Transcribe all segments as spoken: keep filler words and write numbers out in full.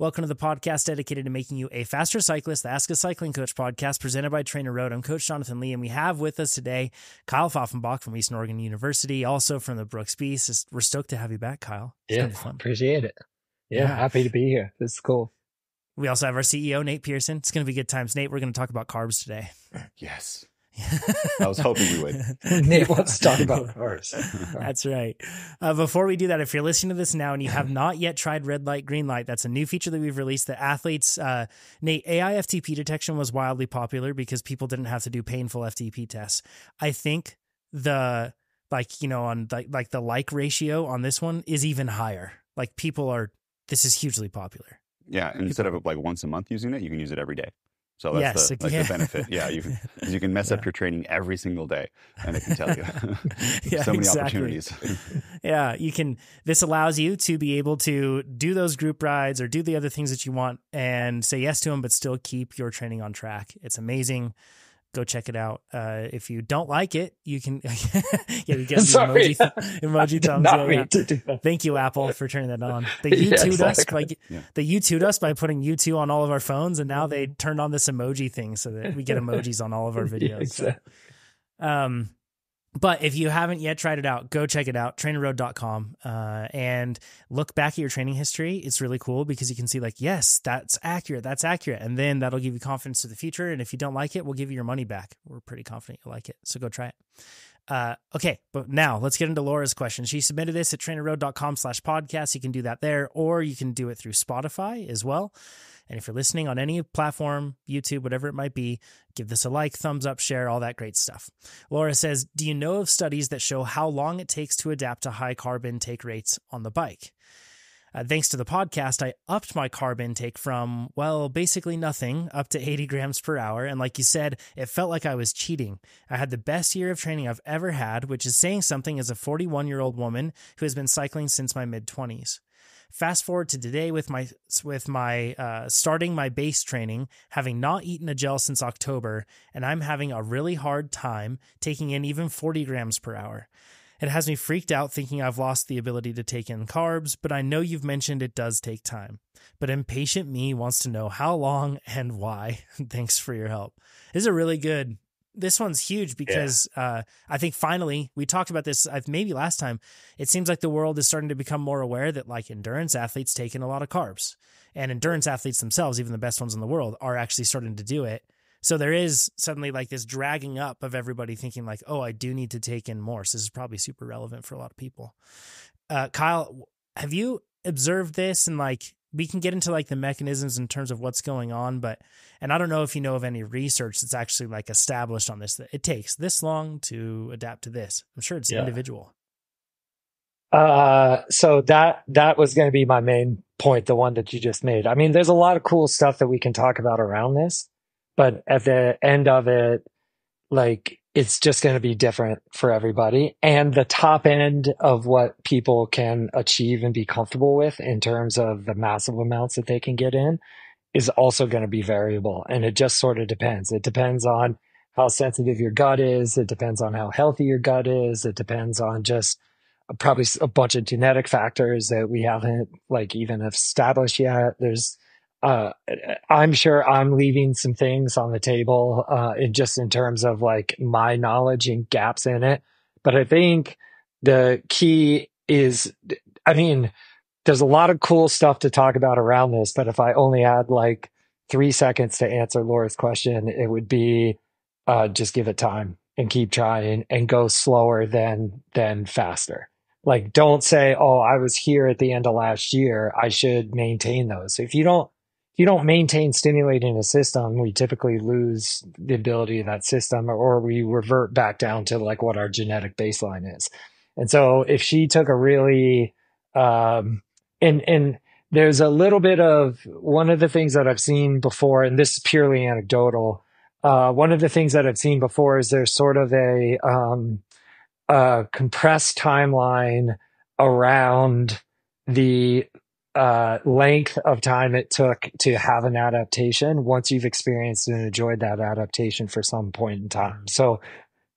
Welcome to the podcast dedicated to making you a faster cyclist, the Ask a Cycling Coach podcast presented by TrainerRoad. I'm Coach Jonathan Lee, and we have with us today Kyle Pfaffenbach from Eastern Oregon University, also from the Brooks Beast. We're stoked to have you back, Kyle. It's yeah, fun. Appreciate it. Yeah, yeah, happy to be here. This is cool. We also have our C E O, Nate Pearson. It's going to be good times. Nate, we're going to talk about carbs today. Yes. I was hoping we would. Nate wants to talk about carbs. That's right. Uh, before we do that, if you're listening to this now and you have not yet tried Red Light Green Light, that's a new feature that we've released. The athletes, uh, Nate A I F T P detection was wildly popular because people didn't have to do painful F T P tests. I think the like you know on like like the like ratio on this one is even higher. Like people are, this is hugely popular. Yeah, and instead of like once a month using it, you can use it every day. So that's yes, the, like yeah. the benefit. Yeah, you can, you can mess yeah. up your training every single day, and it can tell you yeah, so many exactly. opportunities. yeah, you can. This allows you to be able to do those group rides or do the other things that you want and say yes to them, but still keep your training on track. It's amazing. Go check it out. Uh, if you don't like it, you can yeah, you get Sorry. emoji, emoji thumbs up. Yeah. Thank you, Apple, for turning that on. They YouTube'd yeah, exactly. us by yeah. they YouTube'd us by putting YouTube on all of our phones, and now they turned on this emoji thing so that we get emojis on all of our videos. Yeah, exactly. so, um But if you haven't yet tried it out, go check it out, trainer road dot com, uh, and look back at your training history. It's really cool because you can see like, yes, that's accurate. That's accurate. And then that'll give you confidence to the future. And if you don't like it, we'll give you your money back. We're pretty confident you'll like it. So go try it. Uh, okay, but now let's get into Laura's question. She submitted this at trainer road dot com slash podcast. You can do that there, or you can do it through Spotify as well. And if you're listening on any platform, YouTube, whatever it might be, give this a like, thumbs up, share, all that great stuff. Laura says, do you know of studies that show how long it takes to adapt to high carb intake rates on the bike? Uh, thanks to the podcast, I upped my carb intake from, well, basically nothing up to eighty grams per hour. And like you said, it felt like I was cheating. I had the best year of training I've ever had, which is saying something as a forty-one-year-old woman who has been cycling since my mid-twenties. Fast forward to today with my with my uh, starting my base training, having not eaten a gel since October, and I'm having a really hard time taking in even forty grams per hour. It has me freaked out thinking I've lost the ability to take in carbs, but I know you've mentioned it does take time. But impatient me wants to know how long and why. Thanks for your help. This is a really good, this one's huge because yeah. uh, I think finally, we talked about this I've, maybe last time, it seems like the world is starting to become more aware that like endurance athletes take in a lot of carbs. And endurance athletes themselves, even the best ones in the world, are actually starting to do it. So there is suddenly like this dragging up of everybody thinking like, oh, I do need to take in more. So this is probably super relevant for a lot of people. Uh, Kyle, have you observed this? And like, we can get into like the mechanisms in terms of what's going on, but, and I don't know if you know of any research that's actually like established on this, that it takes this long to adapt to this. I'm sure it's yeah. individual. Uh, so that, that was going to be my main point. The one that you just made. I mean, there's a lot of cool stuff that we can talk about around this. But at the end of it, like, it's just going to be different for everybody. And the top end of what people can achieve and be comfortable with in terms of the massive amounts that they can get in is also going to be variable. And it just sort of depends. It depends on how sensitive your gut is. It depends on how healthy your gut is. It depends on just probably a bunch of genetic factors that we haven't, like, even established yet. There's Uh, I'm sure I'm leaving some things on the table, uh, in just in terms of like my knowledge and gaps in it. But I think the key is, I mean, there's a lot of cool stuff to talk about around this, but if I only had like three seconds to answer Laura's question, it would be, uh, just give it time and keep trying and go slower than, than faster. Like, don't say, oh, I was here at the end of last year. I should maintain those. If you don't, you don't maintain stimulating a system, we typically lose the ability of that system, or we revert back down to like what our genetic baseline is. And so if she took a really, um, and, and there's a little bit of one of the things that I've seen before, and this is purely anecdotal. Uh, one of the things that I've seen before is there's sort of a, um, a compressed timeline around the, uh, length of time it took to have an adaptation once you've experienced and enjoyed that adaptation for some point in time. So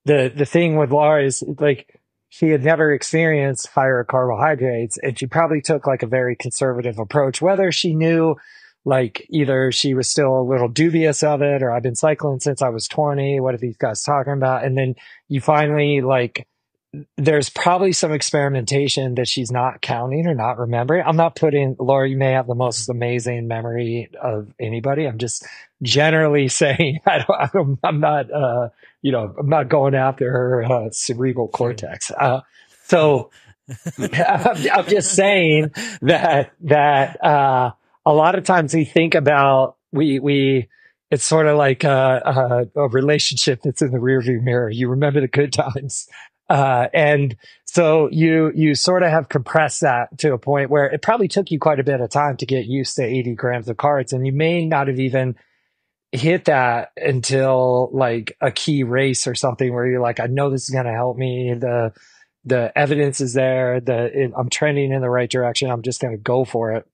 the, the thing with Laura is like, she had never experienced higher carbohydrates, and she probably took like a very conservative approach, whether she knew, like, either she was still a little dubious of it, or I've been cycling since I was twenty. What are these guys talking about? And then you finally, like, there's probably some experimentation that she's not counting or not remembering. I'm not putting, Laura, you may have the most amazing memory of anybody. I'm just generally saying, I don't, I don't, I'm not, uh, you know, I'm not going after her uh, cerebral cortex. Uh, so I'm, I'm just saying that, that, uh, a lot of times we think about, we, we, it's sort of like a, a, a relationship that's in the rearview mirror. You remember the good times. Uh, and so you, you sort of have compressed that to a point where it probably took you quite a bit of time to get used to eighty grams of carbs. And you may not have even hit that until like a key race or something where you're like, I know this is going to help me. The, the evidence is there. The, it, I'm trending in the right direction. I'm just going to go for it.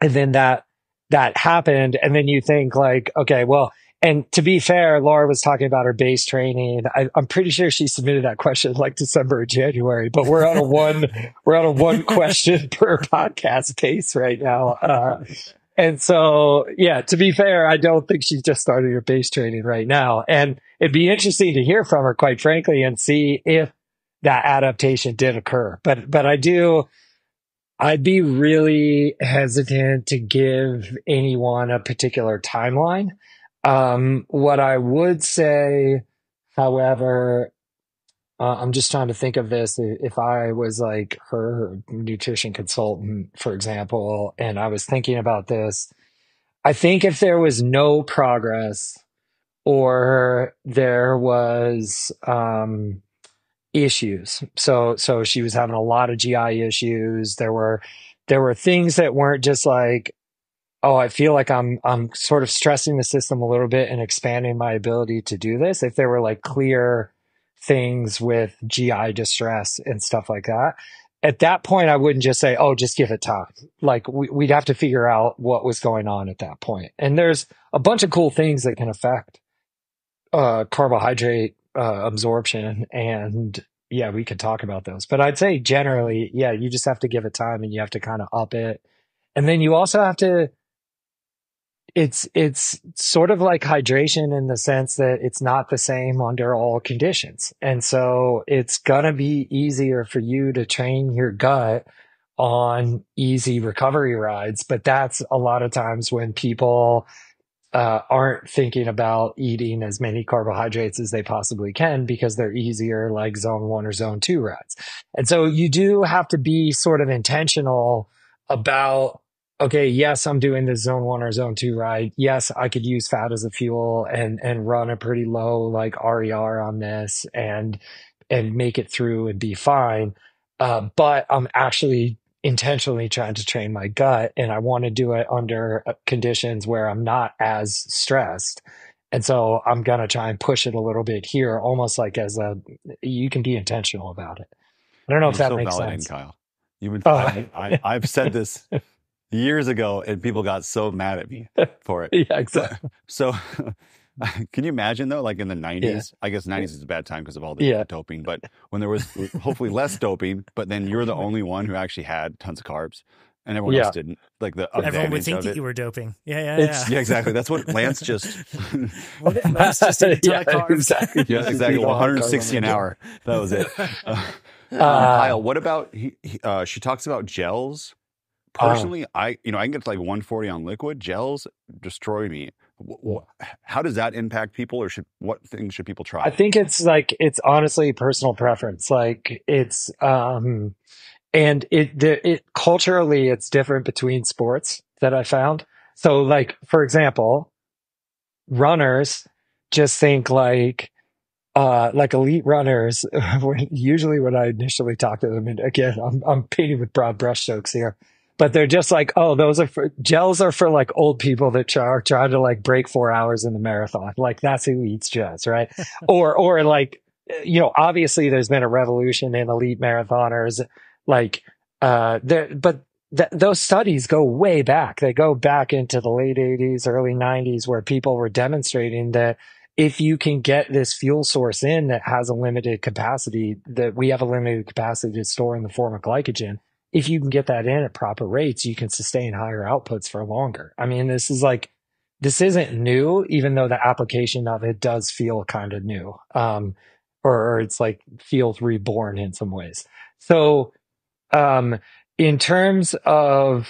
And then that, that happened. And then you think like, okay, well, and to be fair, Laura was talking about her base training. I, I'm pretty sure she submitted that question like December or January, but we're on a one, we're on a one question per podcast pace right now. Uh, and so, yeah, to be fair, I don't think she's just started her base training right now. And it'd be interesting to hear from her, quite frankly, and see if that adaptation did occur. But, but I do, I'd be really hesitant to give anyone a particular timeline. Um, what I would say, however, uh, I'm just trying to think of this. If I was like her nutrition consultant, for example, and I was thinking about this, I think if there was no progress or there was, um, issues. So, so she was having a lot of G I issues. There were, there were things that weren't just like, oh, I feel like I'm, I'm sort of stressing the system a little bit and expanding my ability to do this. If there were like clear things with G I distress and stuff like that, at that point, I wouldn't just say, oh, just give it time. Like we, we'd have to figure out what was going on at that point. And there's a bunch of cool things that can affect, uh, carbohydrate Uh, absorption, and yeah, we could talk about those, but I'd say generally, yeah, you just have to give it time and you have to kind of up it. And then you also have to, it's, it's sort of like hydration in the sense that it's not the same under all conditions. And so it's going to be easier for you to train your gut on easy recovery rides. But that's a lot of times when people Uh, aren't thinking about eating as many carbohydrates as they possibly can because they're easier, like zone one or zone two rides. And so you do have to be sort of intentional about, okay, yes, I'm doing this zone one or zone two ride. Yes, I could use fat as a fuel and, and run a pretty low like R E R on this and, and make it through and be fine. Uh, but I'm actually intentionally trying to train my gut, and I want to do it under conditions where I'm not as stressed. And so I'm going to try and push it a little bit here, almost like as a, you can be intentional about it. I don't know You're if that so makes sense. Kyle. You would, oh. I, I, I've said this years ago and people got so mad at me for it. Yeah, exactly. So can you imagine though, like in the nineties, yeah. I guess nineties is a bad time because of all the yeah. doping, but when there was hopefully less doping, but then you're the only one who actually had tons of carbs and everyone yeah. else didn't. Like the Everyone would think that you were doping. Yeah, yeah, yeah. Yeah, exactly. That's what Lance just... Lance just did a ton of carbs. Exactly. Yeah, exactly. one hundred sixty an hour. That was it. Uh, uh, Kyle, what about, he, uh, she talks about gels. Personally, um, I, you know, I can get to like one forty on liquid. Gels destroy me. How does that impact people, or should what things should people try? I think it's like, it's honestly personal preference. Like it's, um, and it, it culturally it's different between sports that I found. So like, for example, runners just think like, uh, like elite runners, usually when I initially talk to them, and again, I'm, I'm painting with broad brushstrokes here. But they're just like, oh, those are for, gels are for like old people that are trying to like break four hours in the marathon. Like that's who eats gels, right? or, or like, you know, obviously there's been a revolution in elite marathoners, like, uh, there, but th those studies go way back. They go back into the late eighties, early nineties, where people were demonstrating that if you can get this fuel source in that has a limited capacity, that we have a limited capacity to store in the form of glycogen, if you can get that in at proper rates, you can sustain higher outputs for longer. I mean, this is like, this isn't new, even though the application of it does feel kind of new, um, or, or it's like feels reborn in some ways. So um, in terms of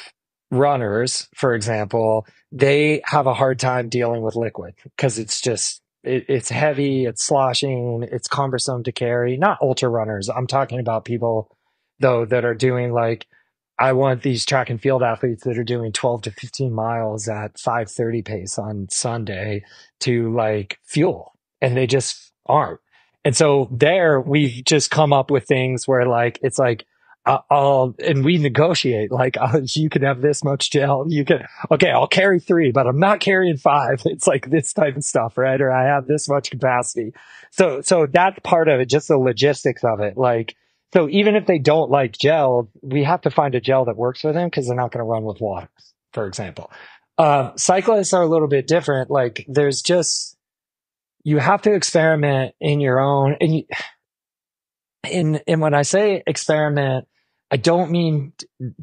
runners, for example, they have a hard time dealing with liquid because it's just, it, it's heavy, it's sloshing, it's cumbersome to carry. Not ultra runners. I'm talking about people, though, that are doing like, I want these track and field athletes that are doing twelve to fifteen miles at five thirty pace on Sunday to like fuel, and they just aren't. And so there we've just come up with things where like, it's like, uh, I'll, and we negotiate like, uh, you can have this much gel. You can, okay, I'll carry three, but I'm not carrying five. It's like this type of stuff, right? Or I have this much capacity. So, so that part of it, just the logistics of it, like, so even if they don't like gel, we have to find a gel that works for them because they're not going to run with water, for example. Um, cyclists are a little bit different. Like there's just, you have to experiment in your own. And, you, and, and when I say experiment, I don't mean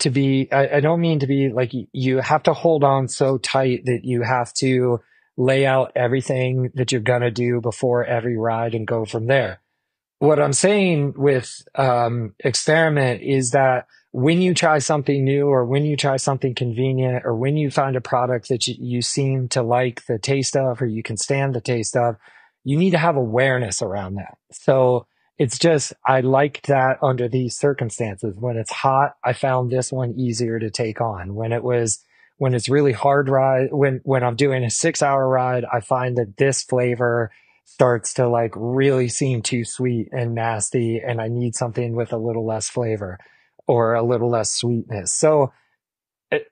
to be, I, I don't mean to be like, you have to hold on so tight that you have to lay out everything that you're going to do before every ride and go from there. What I'm saying with um, experiment is that when you try something new, or when you try something convenient, or when you find a product that you, you seem to like the taste of, or you can stand the taste of, you need to have awareness around that. So it's just, I like that under these circumstances. When it's hot, I found this one easier to take on. When it was, when it's really hard ride, when, when I'm doing a six hour ride, I find that this flavor starts to like really seem too sweet and nasty, and I need something with a little less flavor or a little less sweetness. So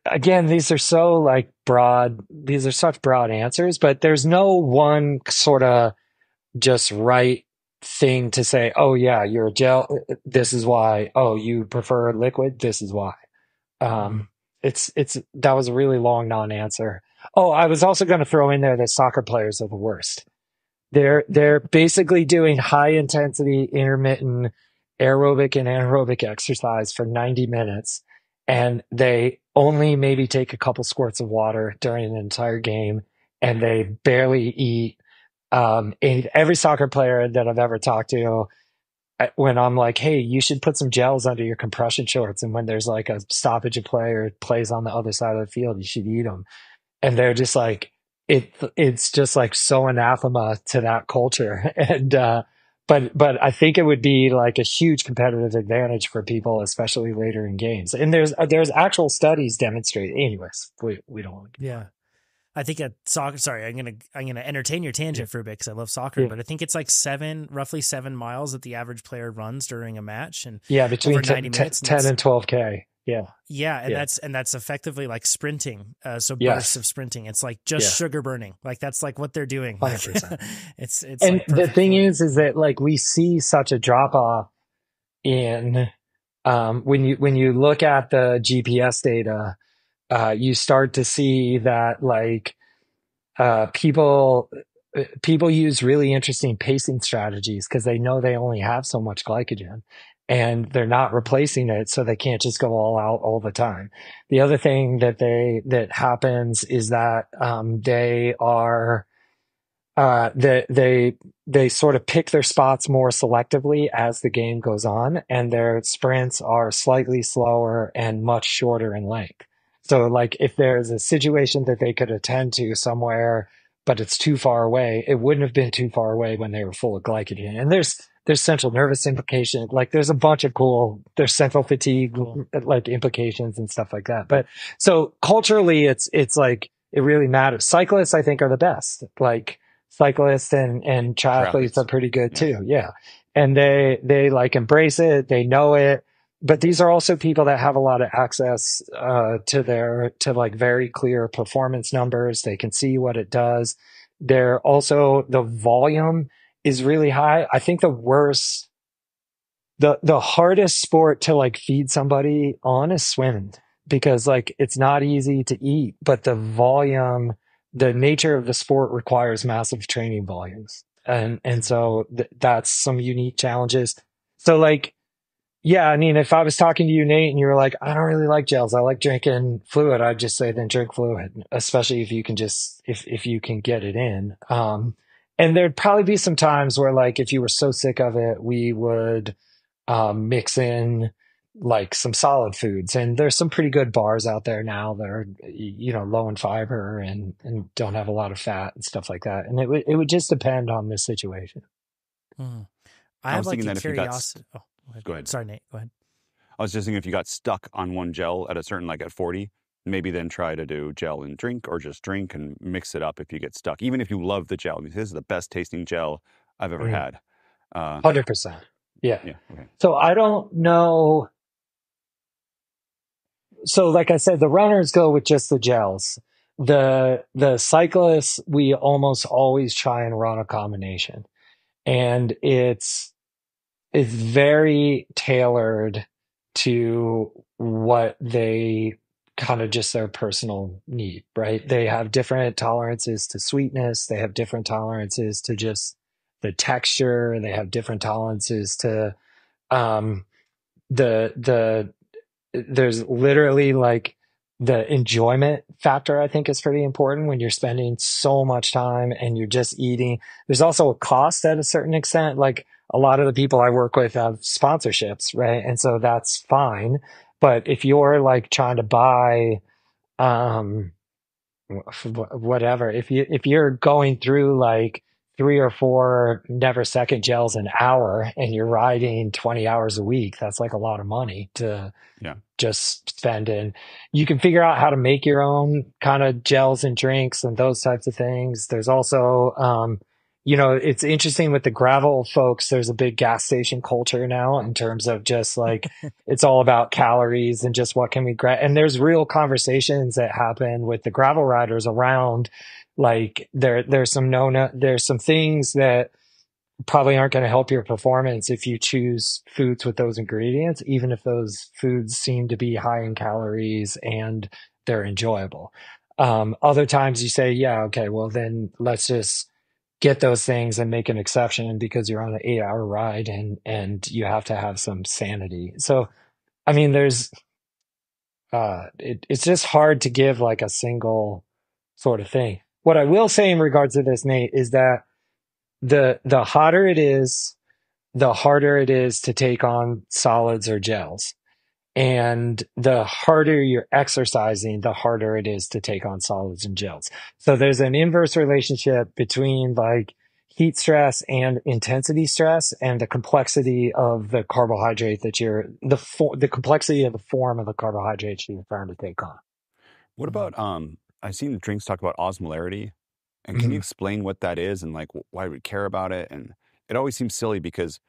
again, these are so like broad, these are such broad answers, but there's no one sort of just right thing to say, oh yeah, you're a gel, this is why. Oh, you prefer liquid, this is why. Um, it's, it's, that was a really long non-answer. Oh, I was also going to throw in there that soccer players are the worst. They're, they're basically doing high intensity, intermittent aerobic and anaerobic exercise for ninety minutes. And they only maybe take a couple squirts of water during an entire game. And they barely eat. Um, and every soccer player that I've ever talked to, when I'm like, hey, you should put some gels under your compression shorts, and when there's like a stoppage of play or plays on the other side of the field, you should eat them. And they're just like, It it's just like so anathema to that culture. And, uh, but, but I think it would be like a huge competitive advantage for people, especially later in games. And there's, there's actual studies demonstrating. Anyways, we, we don't want to get. Yeah. I think at soccer, sorry, I'm going to, I'm going to entertain your tangent for a bit because I love soccer, yeah. But I think it's like seven, roughly seven miles that the average player runs during a match. And yeah, between ninety minutes, ten and twelve K. Yeah. Yeah. And yeah. that's, and that's effectively like sprinting. Uh, so yes. bursts of sprinting. It's like just yeah. sugar burning. Like that's like what they're doing. Like, one hundred percent. it's, it's, and like the thing is, is that like we see such a drop off in, um, when you, when you look at the G P S data, uh, you start to see that like, uh, people, people use really interesting pacing strategies because they know they only have so much glycogen, and they're not replacing it, so they can't just go all out all the time. The other thing that they, that happens is that, um, they are, uh, they, they, they sort of pick their spots more selectively as the game goes on, and their sprints are slightly slower and much shorter in length. So like if there's a situation that they could attend to somewhere, but it's too far away, it wouldn't have been too far away when they were full of glycogen. And there's, there's central nervous implication. Like there's a bunch of cool, there's central fatigue, like implications and stuff like that. But so culturally it's, it's like, it really matters. Cyclists, I think, are the best. Like cyclists and, and triathletes are pretty good too. Yeah. And they, they like embrace it. They know it, but these are also people that have a lot of access, uh, to their, to like very clear performance numbers. They can see what it does. They're also, the volume is really high. I think the worst, the, the hardest sport to like feed somebody on is swimming, because like it's not easy to eat, but the volume the nature of the sport requires massive training volumes. And, and so th- that's some unique challenges. So like, yeah, I mean, if I was talking to you, Nate, and you were like, I don't really like gels, I like drinking fluid, I'd just say then drink fluid, especially if you can just, if, if you can get it in. Um, and there'd probably be some times where like, if you were so sick of it, we would, um, mix in like some solid foods, and there's some pretty good bars out there now that are, you know, low in fiber and, and don't have a lot of fat and stuff like that. And it would, it would just depend on the situation. Mm. I, I have like a curiosity. Got... Oh, go, go ahead. Sorry, Nate, go ahead. I was just thinking if you got stuck on one gel at a certain, like at forty, maybe then try to do gel and drink, or just drink and mix it up if you get stuck, even if you love the gel. This is the best tasting gel I've ever mm. had. Uh, one hundred percent. Yeah. yeah okay. So I don't know. So like I said, the runners go with just the gels. The the cyclists, we almost always try and run a combination. And it's it's very tailored to what they kind of just their personal need, right? They have different tolerances to sweetness. They have different tolerances to just the texture. They have different tolerances to um, the the... There's literally like the enjoyment factor, I think, is pretty important when you're spending so much time and you're just eating. There's also a cost at a certain extent. Like a lot of the people I work with have sponsorships, right? And so that's fine. But if you're like trying to buy um, whatever, if you, if you're going through like three or four never second gels an hour and you're riding twenty hours a week, that's like a lot of money to yeah. just spend in. You can figure out how to make your own kind of gels and drinks and those types of things. There's also, um, you know, it's interesting with the gravel folks, there's a big gas station culture now in terms of just like, it's all about calories and just what can we grab. And there's real conversations that happen with the gravel riders around like there, there's some no, no, there's some things that probably aren't going to help your performance if you choose foods with those ingredients, even if those foods seem to be high in calories and they're enjoyable. Um, other times you say, yeah, okay, well then let's just get those things and make an exception because you're on an eight hour ride and, and you have to have some sanity. So, I mean, there's, uh, it, it's just hard to give like a single sort of thing. What I will say in regards to this, Nate, is that the the hotter it is, the harder it is to take on solids or gels. And the harder you're exercising, the harder it is to take on solids and gels. So there's an inverse relationship between like heat stress and intensity stress and the complexity of the carbohydrate that you're, the fo- the complexity of the form of the carbohydrate you're trying to take on. What about, um? I've seen drinks talk about osmolarity, and can mm-hmm. you explain what that is and like why we care about it? And it always seems silly because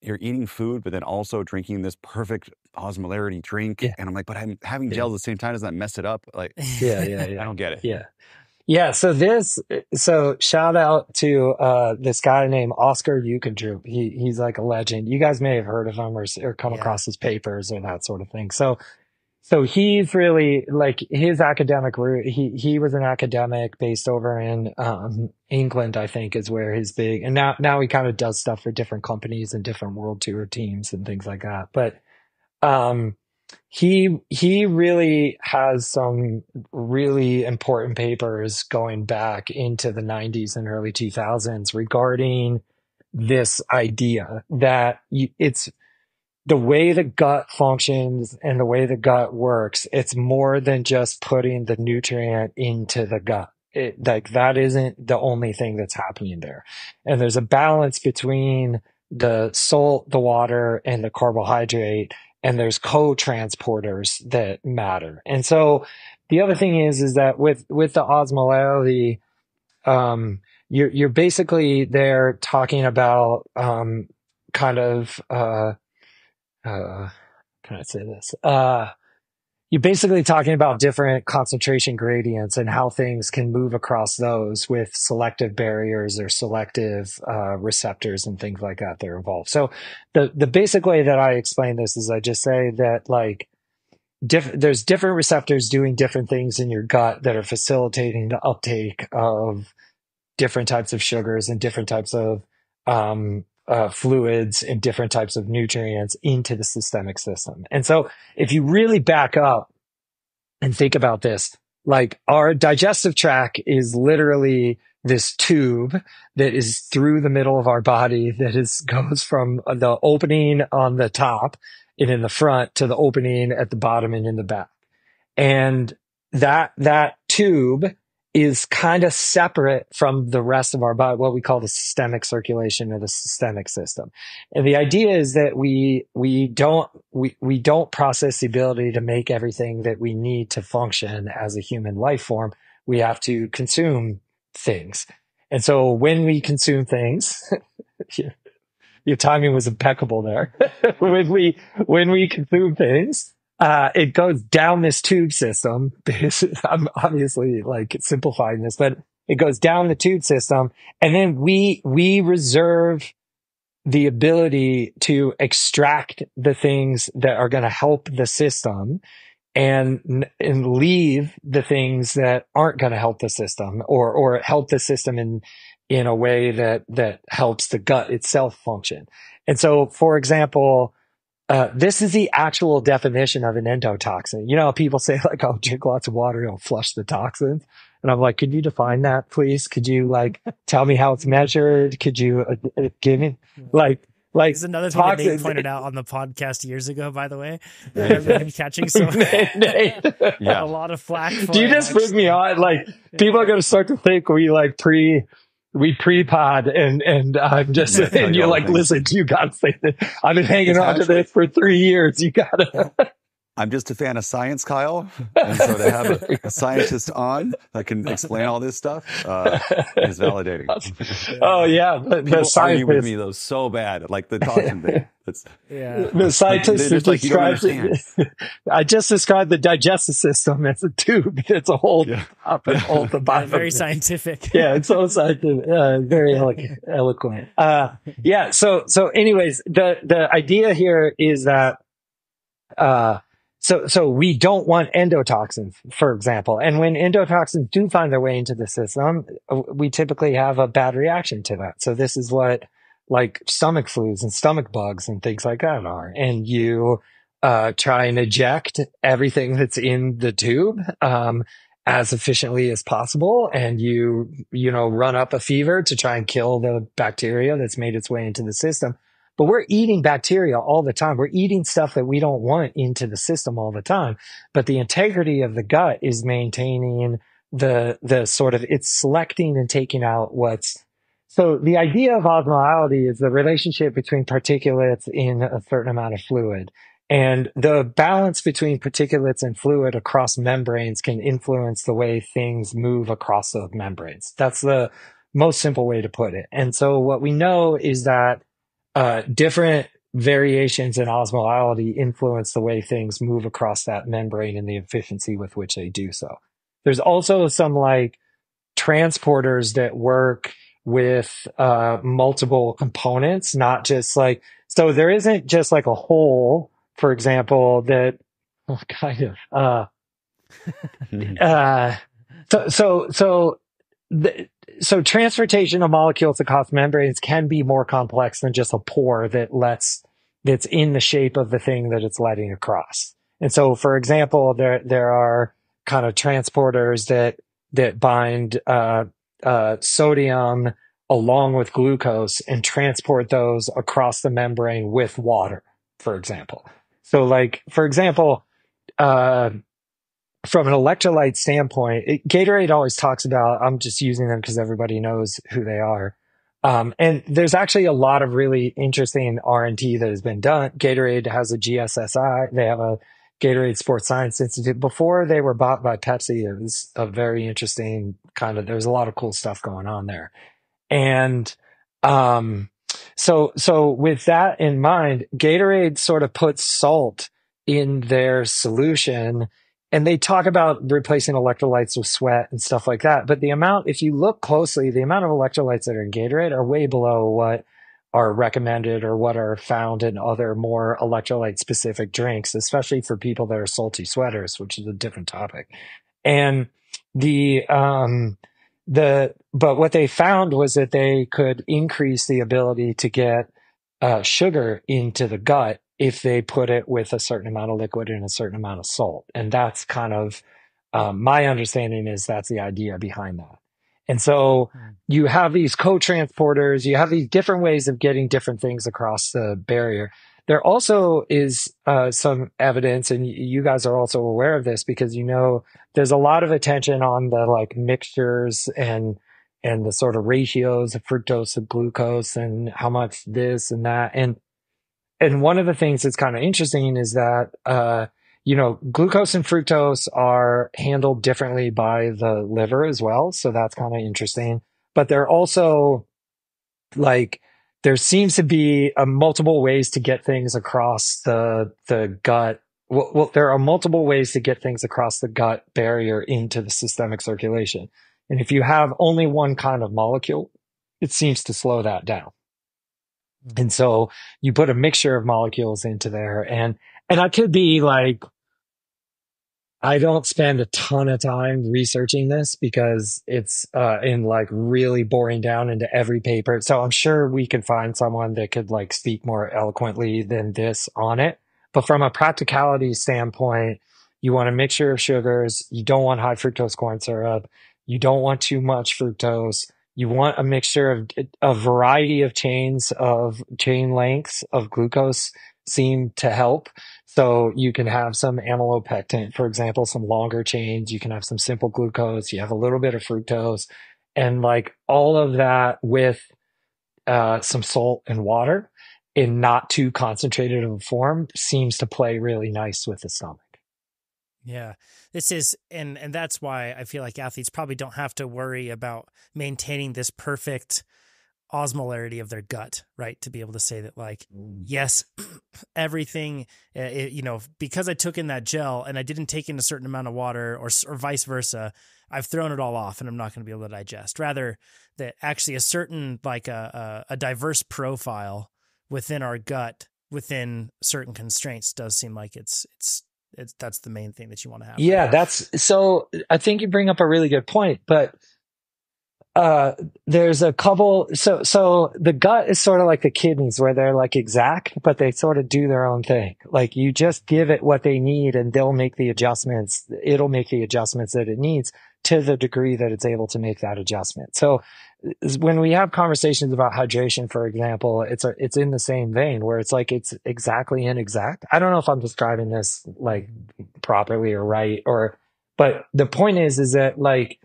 you're eating food, but then also drinking this perfect osmolarity drink. Yeah. And I'm like, but I'm having yeah. gels at the same time. Doesn't that mess it up? Like, yeah, yeah, yeah. I don't get it. Yeah. Yeah. So this, so shout out to, uh, this guy named Oscar Eukendrup. He, he's like a legend. You guys may have heard of him or, or come yeah. across his papers or that sort of thing. So, So he's really like his academic route. He, he was an academic based over in, um, England, I think is where his big, and now, now he kind of does stuff for different companies and different world tour teams and things like that. But, um, he, he really has some really important papers going back into the nineties and early two thousands regarding this idea that you, it's, the way the gut functions and the way the gut works, it's more than just putting the nutrient into the gut. It, like that isn't the only thing that's happening there. And there's a balance between the salt, the water, and the carbohydrate, and there's co-transporters that matter. And so the other thing is, is that with, with the osmolality, um, you're, you're basically there talking about, um, kind of, uh, Uh, can I say this? Uh, you're basically talking about different concentration gradients and how things can move across those with selective barriers or selective, uh, receptors and things like that that are involved. So the, the basic way that I explain this is I just say that like diff- there's different receptors doing different things in your gut that are facilitating the uptake of different types of sugars and different types of um, uh, fluids and different types of nutrients into the systemic system. And so if you really back up and think about this, like our digestive tract is literally this tube that is through the middle of our body that is goes from the opening on the top and in the front to the opening at the bottom and in the back. And that, that tube is kind of separate from the rest of our body, what we call the systemic circulation or the systemic system. And the idea is that we, we don't, we, we don't process the ability to make everything that we need to function as a human life form. We have to consume things. And so when we consume things, your, your timing was impeccable there. when we, when we consume things, uh, it goes down this tube system. I'm obviously like simplifying this, but it goes down the tube system. And then we, we reserve the ability to extract the things that are going to help the system and and leave the things that aren't going to help the system or or help the system in in a way that that helps the gut itself function. And so, for example, uh this is the actual definition of an endotoxin. You know, people say like, oh, drink lots of water, it'll flush the toxins. And I'm like, could you define that, please? Could you like tell me how it's measured? Could you uh, give me like Like this is another thing toxins. That Nate pointed out on the podcast years ago, by the way. I remember him catching so yeah. a lot of flack. For Do you just bring me on? Like people are going to start to think we like pre, we pre-pod, and and I'm just no, and you're like, things. Listen, you got to say this. I've been hanging it's on actually, to this for three years. You got to. I'm just a fan of science, Kyle. And so to have a, a scientist on that can explain all this stuff uh, is validating. Oh, yeah. The, People the argue with me, though, so bad. Like the toxin thing. That's, yeah. The scientist is like, describing, I just described the digestive system as a tube. It's a whole yeah. top and whole the bottom. Very scientific. Yeah, it's so scientific. Uh, very eloquent. Uh, yeah. So, so anyways, the, the idea here is that, uh, So, so we don't want endotoxins, for example. And when endotoxins do find their way into the system, we typically have a bad reaction to that. So this is what like stomach flus and stomach bugs and things like that are. And you, uh, try and eject everything that's in the tube, um, as efficiently as possible. And you, you know, run up a fever to try and kill the bacteria that's made its way into the system. But we're eating bacteria all the time. We're eating stuff that we don't want into the system all the time. But the integrity of the gut is maintaining the, the sort of, it's selecting and taking out what's. So the idea of osmolality is the relationship between particulates in a certain amount of fluid. And the balance between particulates and fluid across membranes can influence the way things move across the membranes. That's the most simple way to put it. And so what we know is that Uh, different variations in osmolality influence the way things move across that membrane and the efficiency with which they do so. There's also some like transporters that work with uh, multiple components, not just like, so there isn't just like a hole, for example, that oh, kind of, uh, uh, so, so, so, the, So transportation of molecules across membranes can be more complex than just a pore that lets, that's in the shape of the thing that it's letting across. And so, for example, there, there are kind of transporters that, that bind, uh, uh, sodium along with glucose and transport those across the membrane with water, for example. So like, for example, uh, from an electrolyte standpoint, it, Gatorade always talks about, I'm just using them because everybody knows who they are. Um, and there's actually a lot of really interesting R and D that has been done. Gatorade has a G S S I. They have a Gatorade Sports Science Institute. Before they were bought by Pepsi, it was a very interesting kind of, there's a lot of cool stuff going on there. And, um, so, so with that in mind, Gatorade sort of puts salt in their solution. And they talk about replacing electrolytes with sweat and stuff like that. But the amount, if you look closely, the amount of electrolytes that are in Gatorade are way below what are recommended or what are found in other more electrolyte specific drinks, especially for people that are salty sweaters, which is a different topic. And the, um, the, but what they found was that they could increase the ability to get uh, sugar into the gut if they put it with a certain amount of liquid and a certain amount of salt. And that's kind of, um, my understanding is that's the idea behind that. And so you have these co-transporters, you have these different ways of getting different things across the barrier. There also is uh, some evidence, and you guys are also aware of this because, you know, there's a lot of attention on the like mixtures and and the sort of ratios of fructose and glucose and how much this and that. And and one of the things that's kind of interesting is that, uh, you know, glucose and fructose are handled differently by the liver as well. So that's kind of interesting. But they're also like, there seems to be a multiple ways to get things across the, the gut. Well, well, there are multiple ways to get things across the gut barrier into the systemic circulation. And if you have only one kind of molecule, it seems to slow that down. Mm-hmm. And so you put a mixture of molecules into there, and, and I could be like, I don't spend a ton of time researching this because it's uh, in like really boring down into every paper. So I'm sure we can find someone that could like speak more eloquently than this on it. But from a practicality standpoint, you want a mixture of sugars. You don't want high fructose corn syrup. You don't want too much fructose. You want a mixture of a variety of chains of chain lengths of glucose seem to help. So you can have some amylopectin, for example, some longer chains. You can have some simple glucose. You have a little bit of fructose, and like all of that with uh, some salt and water in not too concentrated of a form seems to play really nice with the stomach. Yeah, this is, and and that's why I feel like athletes probably don't have to worry about maintaining this perfect osmolarity of their gut, right? To be able to say that, like, yes, everything, uh, it, you know, because I took in that gel and I didn't take in a certain amount of water, or, or vice versa, I've thrown it all off and I'm not going to be able to digest. Rather, that actually a certain, like a, a, a diverse profile within our gut, within certain constraints, does seem like it's, it's, it's that's the main thing that you want to have. Yeah, right? That's, so I think you bring up a really good point, but Uh, there's a couple, so, so the gut is sort of like the kidneys where they're like exact, but they sort of do their own thing. Like you just give it what they need and they'll make the adjustments. It'll make the adjustments that it needs to the degree that it's able to make that adjustment. So when we have conversations about hydration, for example, it's a, it's in the same vein where it's like, it's exactly inexact. I don't know if I'm describing this like properly or right, or, but the point is, is that like,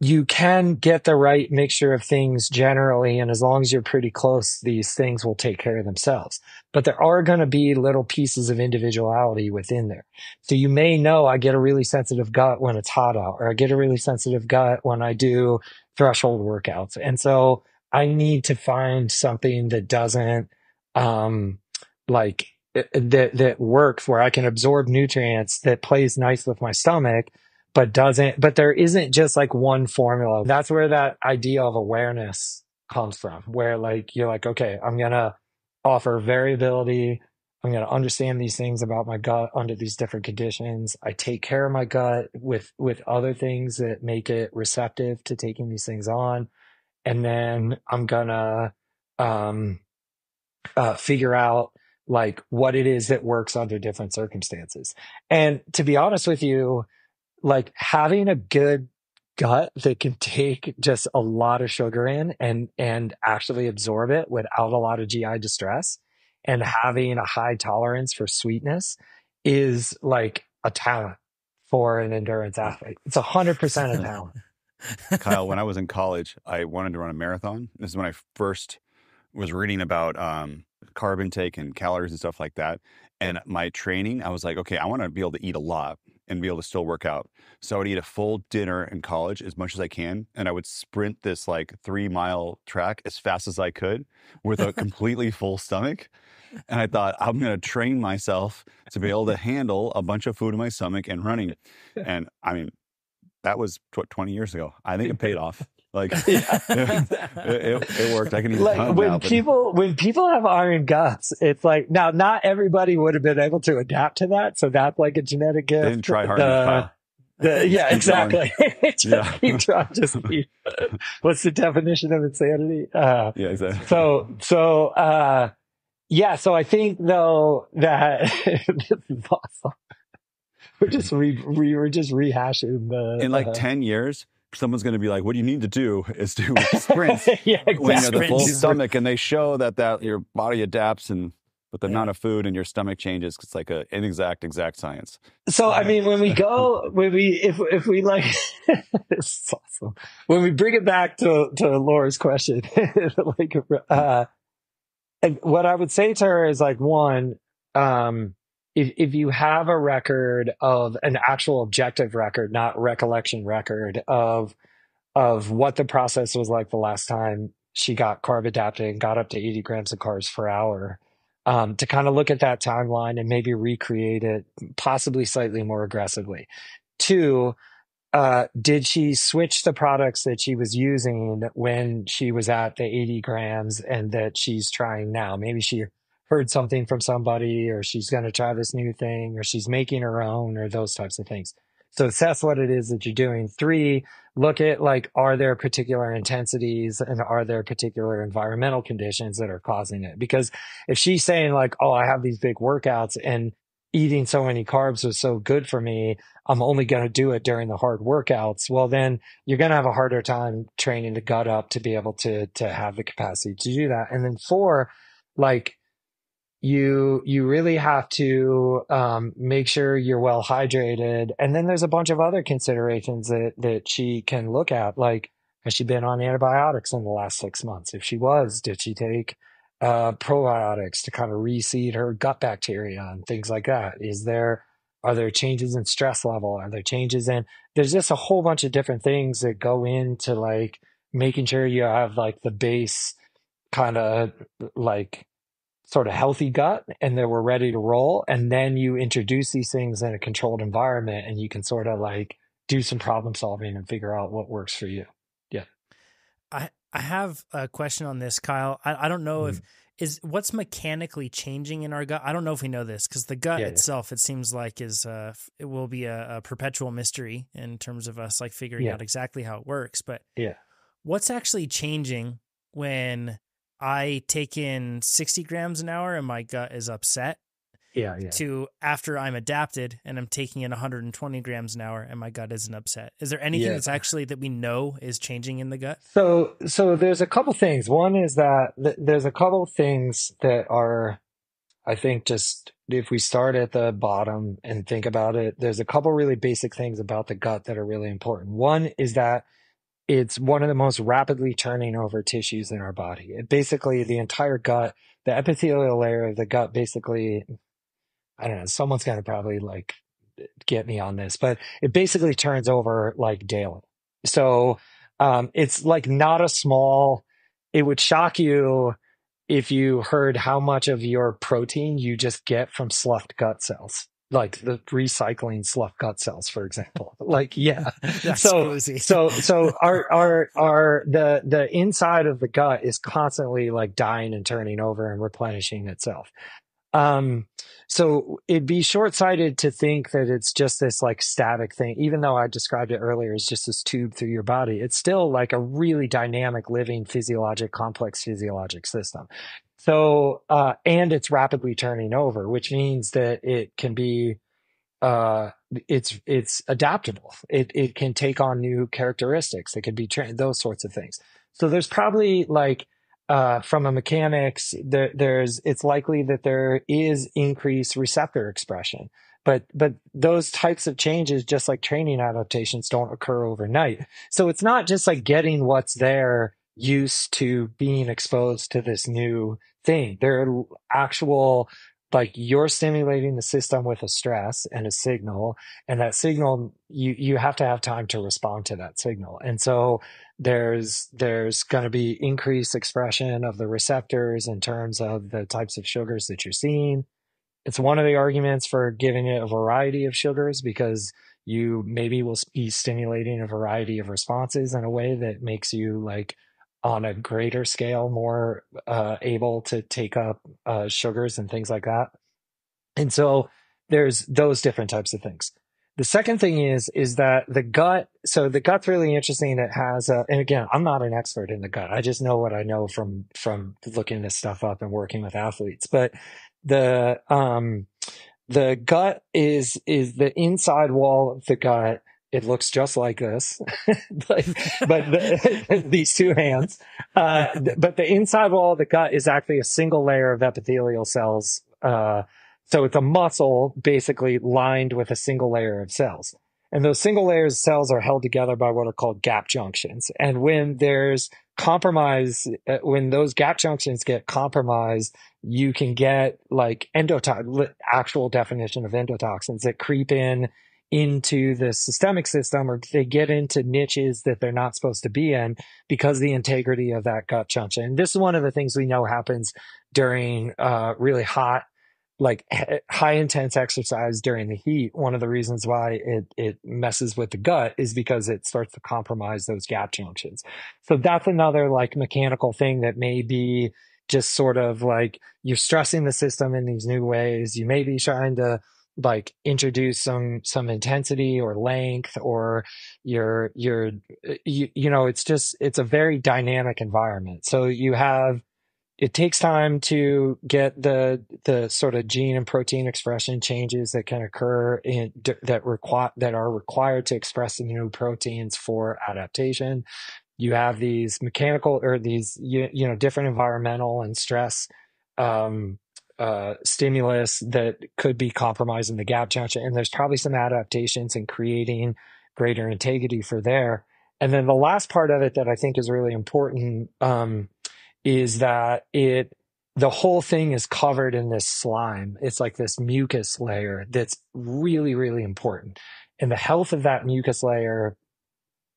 you can get the right mixture of things generally, and as long as you're pretty close, these things will take care of themselves. But there are going to be little pieces of individuality within there. So you may know I get a really sensitive gut when it's hot out, or I get a really sensitive gut when I do threshold workouts. And so I need to find something that doesn't um, like that, that works where I can absorb nutrients, that plays nice with my stomach, but doesn't, but there isn't just like one formula. That's where that idea of awareness comes from, where like, you're like, okay, I'm going to offer variability. I'm going to understand these things about my gut under these different conditions. I take care of my gut with, with other things that make it receptive to taking these things on. And then I'm gonna, um, uh, figure out like what it is that works under different circumstances. And to be honest with you, like having a good gut that can take just a lot of sugar in and, and actually absorb it without a lot of G I distress, and having a high tolerance for sweetness is like a talent for an endurance athlete. It's a hundred percent a talent. Kyle, when I was in college, I wanted to run a marathon. This is when I first was reading about, um, carb intake and calories and stuff like that. And my training, I was like, okay, I want to be able to eat a lot and be able to still work out. So I would eat a full dinner in college as much as I can. And I would sprint this like three mile track as fast as I could with a completely full stomach. And I thought, I'm going to train myself to be able to handle a bunch of food in my stomach and running. And I mean, that was tw- twenty years ago. I think it paid off. Like yeah. it, it, it worked. I can eat like a ton when now, people but... when people have iron guts, it's like now not everybody would have been able to adapt to that. So that's like a genetic gift. They didn't try hard enough. The, yeah, keep exactly. just yeah. keep trying, just keep, what's the definition of insanity? Uh, yeah, exactly. So, so, uh, yeah, so I think though that this is awesome. We're just, re, we were just rehashing the. In like uh, ten years, someone's going to be like, what you need to do is do sprints yeah, exactly. when you're the full stomach. And they show that, that your body adapts and. But the yeah. amount of food in your stomach changes. It's like an inexact, exact science. So, I mean, when we go, when we, if, if we like, this is awesome. When we bring it back to, to Laura's question, like, uh, and what I would say to her is like, one, um, if, if you have a record of an actual objective record, not recollection record of, of what the process was like the last time she got carb adapted and got up to eighty grams of carbs per hour. Um, to kind of look at that timeline and maybe recreate it possibly slightly more aggressively. Two, uh, did she switch the products that she was using when she was at the eighty grams and that she's trying now? Maybe she heard something from somebody or she's going to try this new thing or she's making her own or those types of things. So assess what it is that you're doing. Three, look at like, are there particular intensities and are there particular environmental conditions that are causing it? Because if she's saying like, oh, I have these big workouts and eating so many carbs was so good for me, I'm only going to do it during the hard workouts. Well, then you're going to have a harder time training the gut up to be able to, to have the capacity to do that. And then four, like, you you really have to um, make sure you're well hydrated. And then there's a bunch of other considerations that, that she can look at, like, has she been on antibiotics in the last six months? If she was, did she take uh, probiotics to kind of reseed her gut bacteria and things like that? Is there, are there changes in stress level? Are there changes in, there's just a whole bunch of different things that go into like making sure you have like the base kind of like, sort of healthy gut and that we're ready to roll. And then you introduce these things in a controlled environment and you can sort of like do some problem solving and figure out what works for you. Yeah. I, I have a question on this, Kyle. I, I don't know mm. if is what's mechanically changing in our gut. I don't know if we know this because the gut yeah, itself, yeah. it seems like is uh it will be a, a perpetual mystery in terms of us like figuring yeah. out exactly how it works. But yeah, what's actually changing when I take in sixty grams an hour and my gut is upset yeah, yeah. to after I'm adapted and I'm taking in one hundred twenty grams an hour and my gut isn't upset. Is there anything yeah. that's actually that we know is changing in the gut? So, so there's a couple things. One is that th there's a couple things that are, I think just if we start at the bottom and think about it, there's a couple really basic things about the gut that are really important. One is that it's one of the most rapidly turning over tissues in our body. It basically, the entire gut, the epithelial layer of the gut, basically, I don't know, someone's going to probably like get me on this, but it basically turns over like daily. So um, it's like not a small, it would shock you if you heard how much of your protein you just get from sloughed gut cells. Like the recycling slough gut cells, for example. Like, yeah. so, so, so our, our, our, the, the inside of the gut is constantly like dying and turning over and replenishing itself. Um, so it'd be short-sighted to think that it's just this like static thing, even though I described it earlier as just this tube through your body. It's still like a really dynamic, living, physiologic, complex physiologic system. So, uh, and it's rapidly turning over, which means that it can be, uh, it's, it's adaptable. It, it can take on new characteristics. It can be trained, those sorts of things. So there's probably like, uh, from a mechanics, there, there's, it's likely that there is increased receptor expression, but, but those types of changes, just like training adaptations, don't occur overnight. So it's not just like getting what's there used to being exposed to this new thing. They're actual, like you're stimulating the system with a stress and a signal, and that signal, you, you have to have time to respond to that signal. And so there's, there's going to be increased expression of the receptors in terms of the types of sugars that you're seeing. It's one of the arguments for giving it a variety of sugars, because you maybe will be stimulating a variety of responses in a way that makes you, like, on a greater scale, more uh, able to take up uh, sugars and things like that. And so there's those different types of things. The second thing is, is that the gut, so the gut's really interesting. It has, a, and again, I'm not an expert in the gut. I just know what I know from, from looking this stuff up and working with athletes. But the, um, the gut is, is the inside wall of the gut. It looks just like this, but, but the, these two hands. Uh, but the inside wall of the gut is actually a single layer of epithelial cells, uh, so it's a muscle basically lined with a single layer of cells. And those single layers of cells are held together by what are called gap junctions. And when there's compromise, when those gap junctions get compromised, you can get like endotoxins, actual definition of endotoxins that creep in into the systemic system, or they get into niches that they're not supposed to be in because of the integrity of that gut junction. And this is one of the things we know happens during uh, really hot, like high intense exercise during the heat. One of the reasons why it, it messes with the gut is because it starts to compromise those gap junctions. So that's another like mechanical thing that may be just sort of like you're stressing the system in these new ways. You may be trying to like introduce some, some intensity or length, or you're, you're, you, you know, it's just, it's a very dynamic environment. So you have, it takes time to get the the sort of gene and protein expression changes that can occur in, that require that are required to express the new proteins for adaptation. You have these mechanical or these you, you know different environmental and stress um, uh, stimulus that could be compromising the gap junction, and there's probably some adaptations in creating greater integrity for there. And then the last part of it that I think is really important. Um, is that it, the whole thing is covered in this slime. It's like this mucus layer that's really, really important. And the health of that mucus layer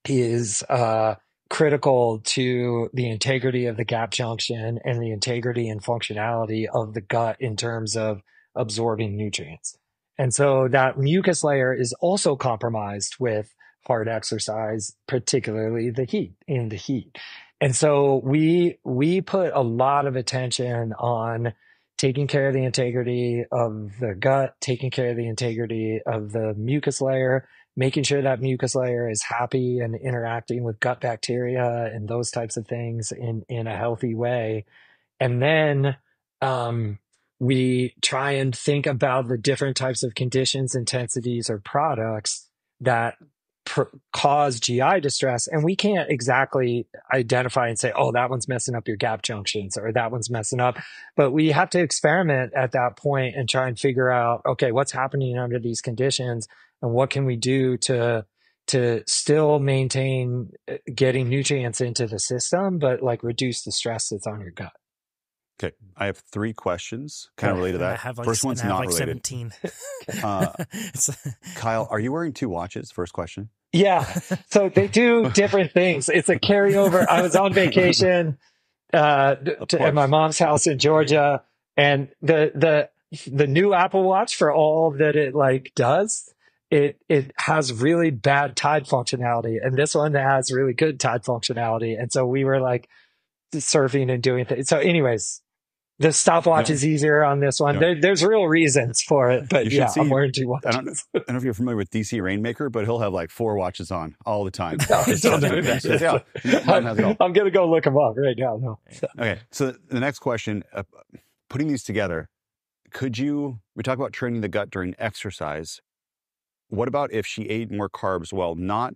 is uh, critical to the integrity of the gap junction and the integrity and functionality of the gut in terms of absorbing nutrients. And so that mucus layer is also compromised with hard exercise, particularly the heat, in the heat. And so we, we put a lot of attention on taking care of the integrity of the gut, taking care of the integrity of the mucus layer, making sure that mucus layer is happy and interacting with gut bacteria and those types of things in, in a healthy way. And then, um, we try and think about the different types of conditions, intensities, or products that cause G I distress, and we can't exactly identify and say, oh, that one's messing up your gap junctions or that one's messing up. But we have to experiment at that point and try and figure out, okay, what's happening under these conditions and what can we do to to still maintain getting nutrients into the system, but like reduce the stress that's on your gut. Okay, I have three questions kind of related to that. I have like, first one's not like related. seventeen. uh, Kyle, are you wearing two watches? First question. Yeah, so they do different things. It's a carryover. I was on vacation uh, to, at my mom's house in Georgia, and the the the new Apple Watch, for all that it like does, it it has really bad tide functionality, and this one has really good tide functionality. And so we were like surfing and doing things. So, anyways. The stopwatch no. is easier on this one. No. There, there's real reasons for it, but yeah, see, I'm wearing two watches. I don't, know, I don't know if you're familiar with D C Rainmaker, but he'll have like four watches on all the time. No, don't do that. Yeah. I'm, I'm going to go look him up right now. No. Okay, so the next question, uh, putting these together, could you, we talk about training the gut during exercise. What about if she ate more carbs while not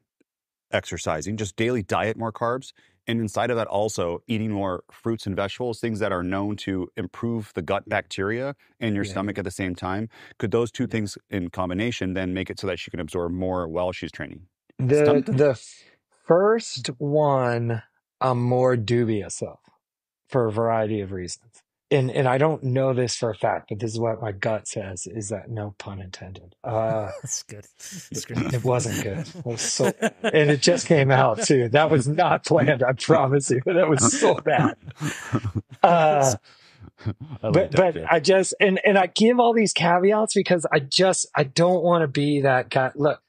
exercising, just daily diet more carbs? And inside of that also, eating more fruits and vegetables, things that are known to improve the gut bacteria in your yeah. stomach at the same time. Could those two things in combination then make it so that she can absorb more while she's training? The, Stum the first one I'm more dubious of for a variety of reasons. And, and I don't know this for a fact, but this is what my gut says, is that, no pun intended. Uh, That's good. That's good. It wasn't good. It was so, and it just came out too. That was not planned, I promise you. That was so bad. Uh, I but but I just, and, and I give all these caveats because I just, I don't want to be that guy. Look,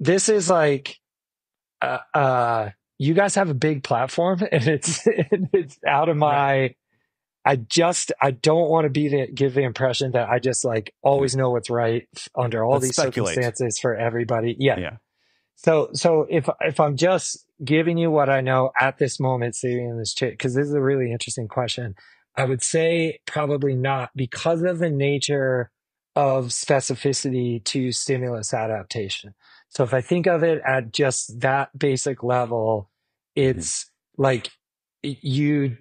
this is like, uh, uh, you guys have a big platform, and it's, and it's out of my, I just, I don't want to be the, give the impression that I just like always know what's right under all Let's these speculate. circumstances for everybody. Yeah. yeah. So, so if, if I'm just giving you what I know at this moment, sitting in this chat, because this is a really interesting question, I would say probably not, because of the nature of specificity to stimulus adaptation. So if I think of it at just that basic level, it's mm-hmm. like you,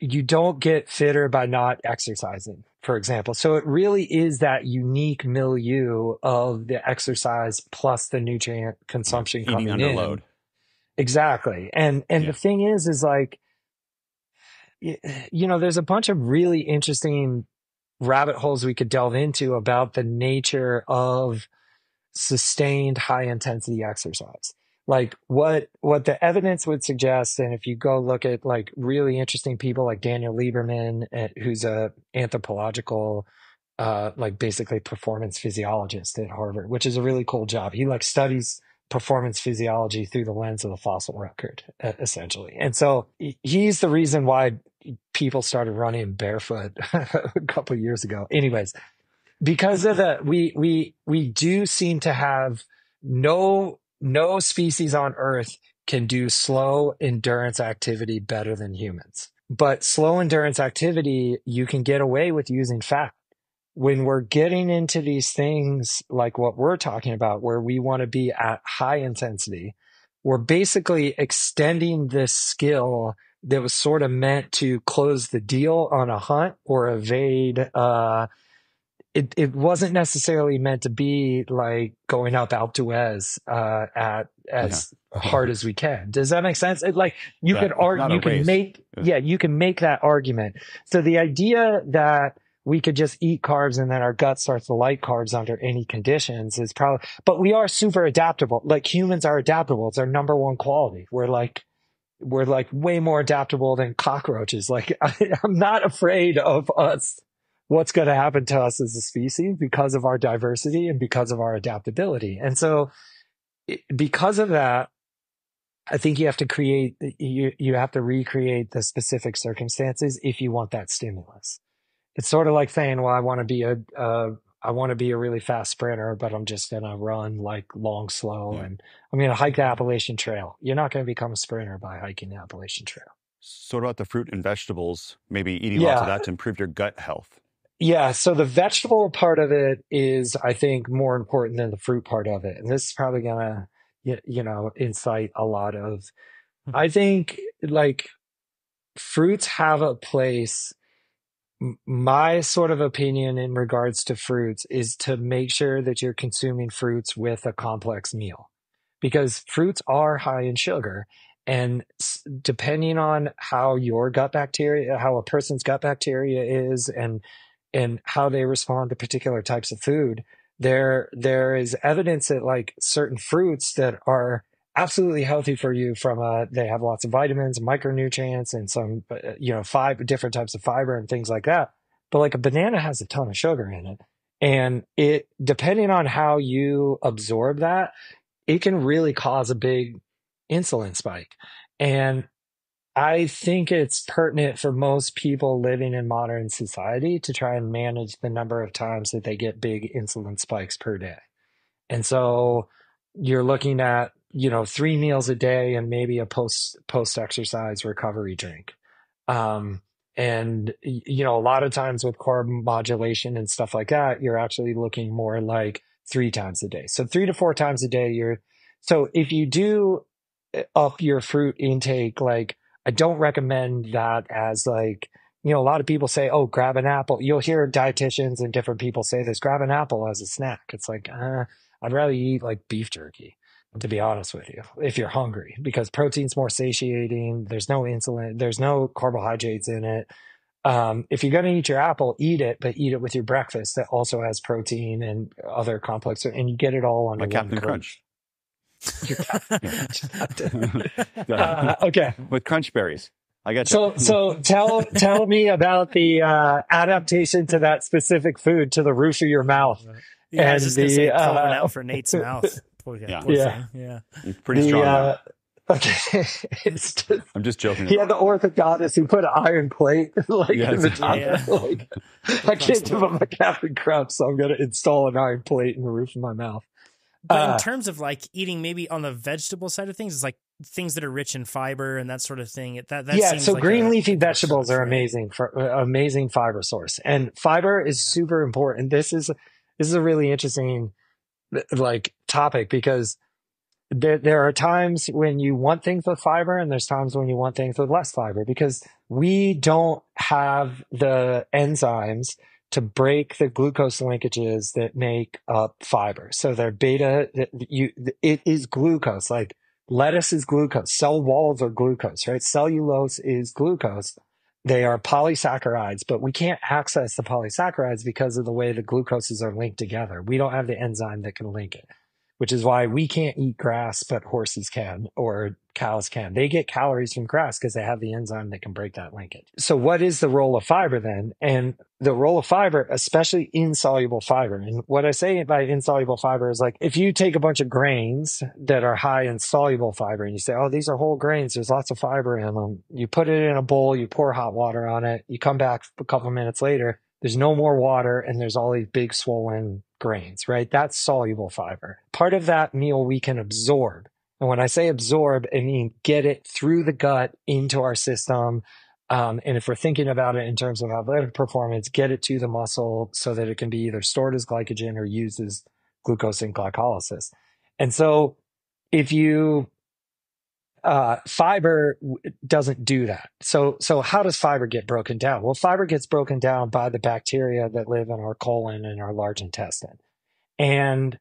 you don't get fitter by not exercising, for example. So it really is that unique milieu of the exercise plus the nutrient consumption Eating coming under in. Load. Exactly. And, and yeah. the thing is, is like, you know, there's a bunch of really interesting rabbit holes we could delve into about the nature of sustained high intensity exercise. Like what, what the evidence would suggest. And if you go look at like really interesting people like Daniel Lieberman, who's a anthropological, uh, like basically performance physiologist at Harvard, which is a really cool job. He like studies performance physiology through the lens of the fossil record, essentially. And so he's the reason why people started running barefoot a couple of years ago. Anyways, because of the, we, we, we do seem to have no, no species on Earth can do slow endurance activity better than humans. But slow endurance activity, you can get away with using fat. When we're getting into these things like what we're talking about, where we want to be at high intensity, we're basically extending this skill that was sort of meant to close the deal on a hunt or evade. Uh, it, it wasn't necessarily meant to be like going up Alpe d'Huez uh, at as yeah. hard as we can. Does that make sense? It, like you that, could argue, you can race. make, yeah, you can make that argument. So the idea that we could just eat carbs and then our gut starts to like carbs under any conditions is probably, but we are super adaptable. Like humans are adaptable. It's our number one quality. We're like, we're like way more adaptable than cockroaches. Like I, I'm not afraid of us, what's going to happen to us as a species because of our diversity and because of our adaptability. And so because of that, I think you have to create, you, you have to recreate the specific circumstances if you want that stimulus. It's sort of like saying, well, I want to be a, uh, I want to be a really fast sprinter, but I'm just going to run like long, slow, yeah. and I'm going to hike the Appalachian Trail. You're not going to become a sprinter by hiking the Appalachian Trail. So what about the fruit and vegetables, maybe eating yeah. lots of that to improve your gut health? Yeah. So the vegetable part of it is, I think, more important than the fruit part of it. And this is probably going to, you know, incite a lot of, I think like fruits have a place. My sort of opinion in regards to fruits is to make sure that you're consuming fruits with a complex meal, because fruits are high in sugar, and depending on how your gut bacteria, how a person's gut bacteria is and, and how they respond to particular types of food, there, there is evidence that like certain fruits that are absolutely healthy for you from uh they have lots of vitamins, micronutrients, and some, you know, five different types of fiber and things like that. But like a banana has a ton of sugar in it, and it, depending on how you absorb that, it can really cause a big insulin spike. And I think it's pertinent for most people living in modern society to try and manage the number of times that they get big insulin spikes per day. And so you're looking at, you know, three meals a day and maybe a post post exercise recovery drink. Um, and you know, a lot of times with carb modulation and stuff like that, you're actually looking more like three times a day. So three to four times a day you're, so if you do up your fruit intake, like I don't recommend that as like, you know, a lot of people say, oh, grab an apple. You'll hear dietitians and different people say this, grab an apple as a snack. It's like, uh, I'd rather eat like beef jerky, to be honest with you, if you're hungry, because protein's more satiating. There's no insulin. There's no carbohydrates in it. Um, if you're going to eat your apple, eat it, but eat it with your breakfast that also has protein and other complex, and you get it all on like Captain Crunch. uh, okay. With Crunch Berries. I got you. So, so tell, tell me about the uh, adaptation to that specific food, to the roof of your mouth. Yeah, and just the say, uh, pull one out for Nate's mouth. Poor, yeah, poor yeah. yeah, pretty the, strong. Uh, okay, it's just, I'm just joking. Yeah, the orthodontist who put an iron plate like yeah, in the top. Yeah. Like, I can't give up my Captain Crunch, so I'm gonna install an iron plate in the roof of my mouth. But uh, in terms of like eating, maybe on the vegetable side of things, it's like things that are rich in fiber and that sort of thing. That, that yeah, seems so like green a, leafy vegetables are amazing for uh, amazing fiber source, and fiber is yeah. super important. This is this is a really interesting like topic because there there are times when you want things with fiber, and there's times when you want things with less fiber because we don't have the enzymes to break the glucose linkages that make up fiber. So they're beta, you, it is glucose. Like lettuce is glucose. Cell walls are glucose, right? Cellulose is glucose. They are polysaccharides, but we can't access the polysaccharides because of the way the glucoses are linked together. We don't have the enzyme that can link it, which is why we can't eat grass, but horses can, or cows can. They get calories from grass because they have the enzyme that can break that linkage. So what is the role of fiber then? And the role of fiber, especially insoluble fiber. And what I say by insoluble fiber is like, if you take a bunch of grains that are high in soluble fiber and you say, oh, these are whole grains, there's lots of fiber in them. You put it in a bowl, you pour hot water on it. You come back a couple minutes later, there's no more water and there's all these big swollen grains, right? That's soluble fiber. Part of that meal we can absorb. And when I say absorb, I mean get it through the gut into our system. Um, and if we're thinking about it in terms of athletic performance, get it to the muscle so that it can be either stored as glycogen or used as glucose in glycolysis. And so if you, uh, fiber doesn't do that. So, so how does fiber get broken down? Well, fiber gets broken down by the bacteria that live in our colon and our large intestine. And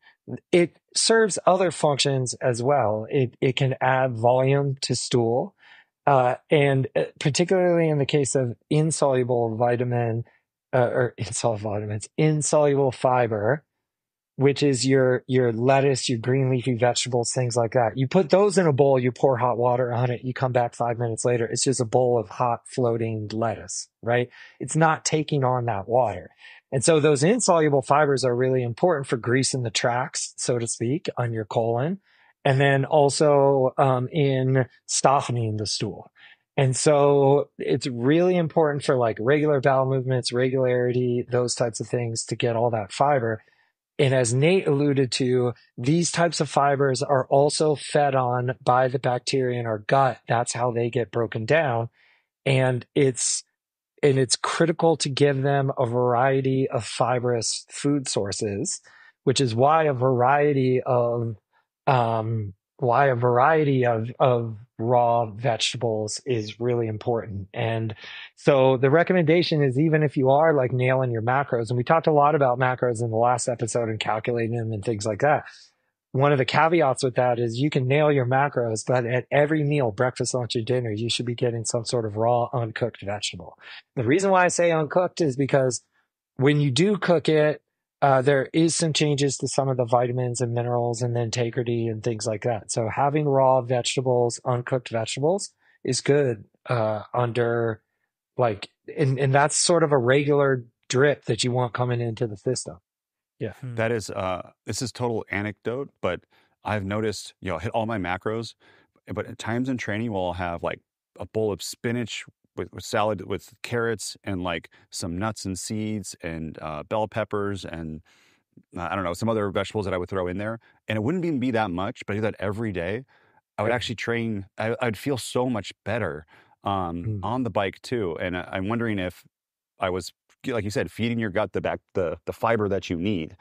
it serves other functions as well. It, it can add volume to stool. Uh, and particularly in the case of insoluble vitamin, uh, or insoluble vitamins, insoluble fiber, which is your, your lettuce, your green leafy vegetables, things like that. You put those in a bowl, you pour hot water on it, you come back five minutes later, it's just a bowl of hot floating lettuce, right? It's not taking on that water. And so those insoluble fibers are really important for greasing the tracks, so to speak, on your colon, and then also um, in softening the stool. And so it's really important for like regular bowel movements, regularity, those types of things to get all that fiber. And as Nate alluded to, these types of fibers are also fed on by the bacteria in our gut. That's how they get broken down. And it's and it's critical to give them a variety of fibrous food sources, which is why a variety of um, why a variety of of raw vegetables is really important. And so the recommendation is, even if you are like nailing your macros, and we talked a lot about macros in the last episode and calculating them and things like that. One of the caveats with that is you can nail your macros, but at every meal, breakfast, lunch, and dinner, you should be getting some sort of raw, uncooked vegetable. The reason why I say uncooked is because when you do cook it, uh, there is some changes to some of the vitamins and minerals and the integrity and things like that. So having raw vegetables, uncooked vegetables is good uh, under like, and, and that's sort of a regular drip that you want coming into the system. Yeah, hmm. that is, uh, this is total anecdote, but I've noticed, you know, I hit all my macros, but at times in training, we'll I'll have like a bowl of spinach with, with salad, with carrots and like some nuts and seeds and uh, bell peppers and uh, I don't know, some other vegetables that I would throw in there. And it wouldn't even be that much, but I do that every day. I would yeah. actually train, I, I'd feel so much better um, mm. on the bike too. And I, I'm wondering if I was, like you said, feeding your gut the back the the fiber that you need.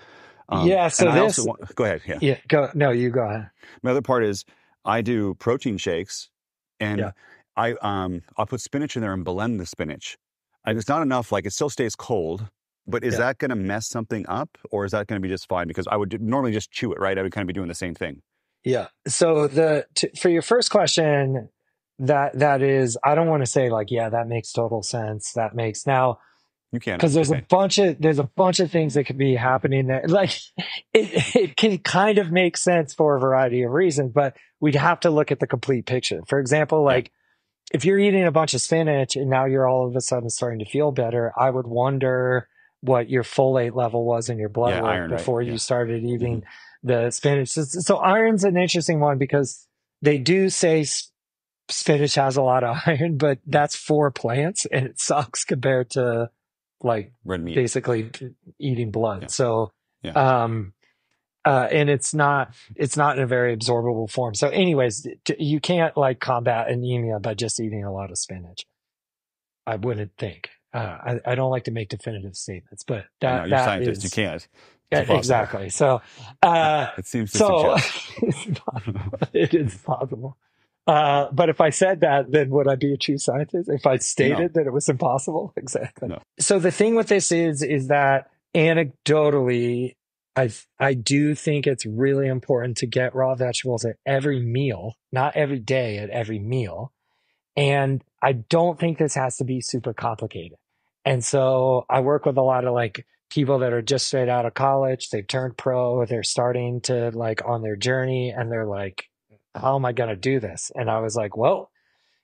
Um, yeah. So this. Also want, go ahead. Yeah. Yeah. Go. No, you go ahead. My other part is I do protein shakes, and yeah. I um I'll put spinach in there and blend the spinach. And it's not enough. Like it still stays cold. But is yeah. that going to mess something up, or is that going to be just fine? Because I would normally just chew it, right? I would kind of be doing the same thing. Yeah. So the t for your first question, that that is, I don't want to say like, yeah, that makes total sense. That makes now. You can't, because there's okay. a bunch of there's a bunch of things that could be happening that like it, it can kind of make sense for a variety of reasons, but we'd have to look at the complete picture. For example, like yeah. if you're eating a bunch of spinach and now you're all of a sudden starting to feel better, I would wonder what your folate level was in your blood yeah, iron, before right. you yeah. started eating mm-hmm. the spinach. So, so iron's an interesting one because they do say spinach has a lot of iron, but that's for plants and it sucks compared to like red meat, basically eating blood. Yeah. So, yeah. um, uh, and it's not, it's not in a very absorbable form. So anyways, t you can't like combat anemia by just eating a lot of spinach. I wouldn't think, uh, I, I don't like to make definitive statements, but that, no, you're that scientist, is, you can't. Yeah, exactly. So, uh, it seems to so it's possible. It is possible. Uh, but if I said that, then would I be a true scientist? If I stated no. that it was impossible? Exactly. No. So the thing with this is, is that anecdotally, I, I do think it's really important to get raw vegetables at every meal, not every day, at every meal. And I don't think this has to be super complicated. And so I work with a lot of like people that are just straight out of college, they've turned pro, they're starting to like on their journey and they're like, how am I going to do this? And I was like, well,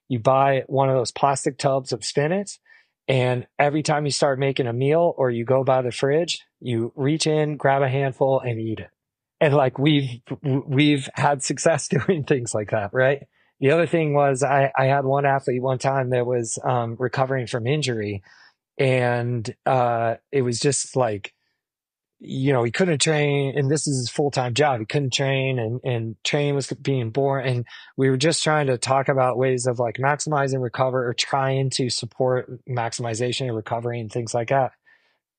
you buy one of those plastic tubs of spinach and every time you start making a meal or you go by the fridge, you reach in, grab a handful and eat it. And like we've, we've had success doing things like that, right? The other thing was I, I had one athlete one time that was um, recovering from injury and uh, it was just like, you know, he couldn't train and this is his full-time job. He couldn't train and, and training was being boring. And we were just trying to talk about ways of like maximize and recover or trying to support maximization and recovery and things like that.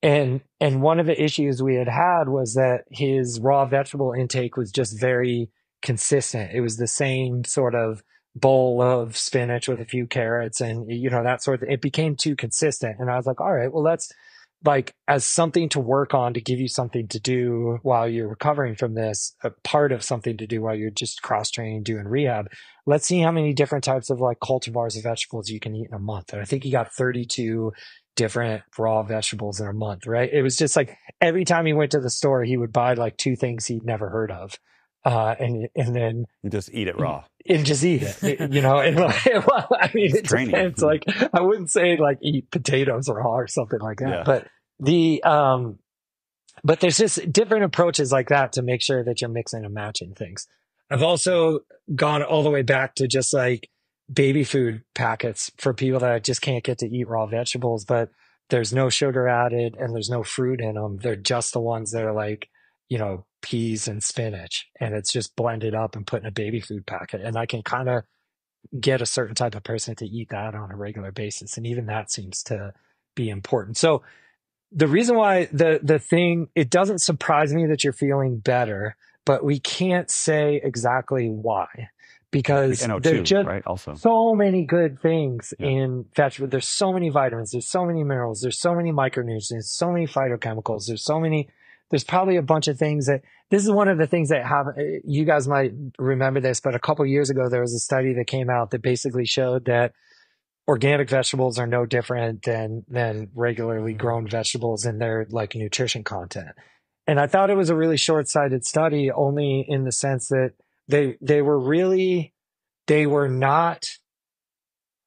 And, and one of the issues we had had was that his raw vegetable intake was just very consistent. It was the same sort of bowl of spinach with a few carrots and, you know, that sort of, it became too consistent. And I was like, all right, well, let's, like as something to work on to give you something to do while you're recovering from this, a part of something to do while you're just cross training, doing rehab. Let's see how many different types of like cultivars of vegetables you can eat in a month. And I think he got thirty-two different raw vegetables in a month, right? It was just like every time he went to the store, he would buy like two things he'd never heard of. Uh, and, and then you just eat it raw and just eat it, you know, and like, well, I mean, it's it depends, like, I wouldn't say like eat potatoes raw or something like that, yeah. but the, um, but there's just different approaches like that to make sure that you're mixing and matching things. I've also gone all the way back to just like baby food packets for people that just can't get to eat raw vegetables, but there's no sugar added and there's no fruit in them. They're just the ones that are like, you know, peas and spinach, and it's just blended up and put in a baby food packet. And I can kind of get a certain type of person to eat that on a regular basis. And even that seems to be important. So the reason why the, the thing, it doesn't surprise me that you're feeling better, but we can't say exactly why, because there's just right? also. so many good things yeah. in vegetables. There's so many vitamins, there's so many minerals, there's so many micronutrients, so many phytochemicals, there's so many There's probably a bunch of things that, this is one of the things that have, you guys might remember this, but a couple of years ago, there was a study that came out that basically showed that organic vegetables are no different than, than regularly grown vegetables in their like nutrition content. And I thought it was a really short-sighted study only in the sense that they, they were really, they were not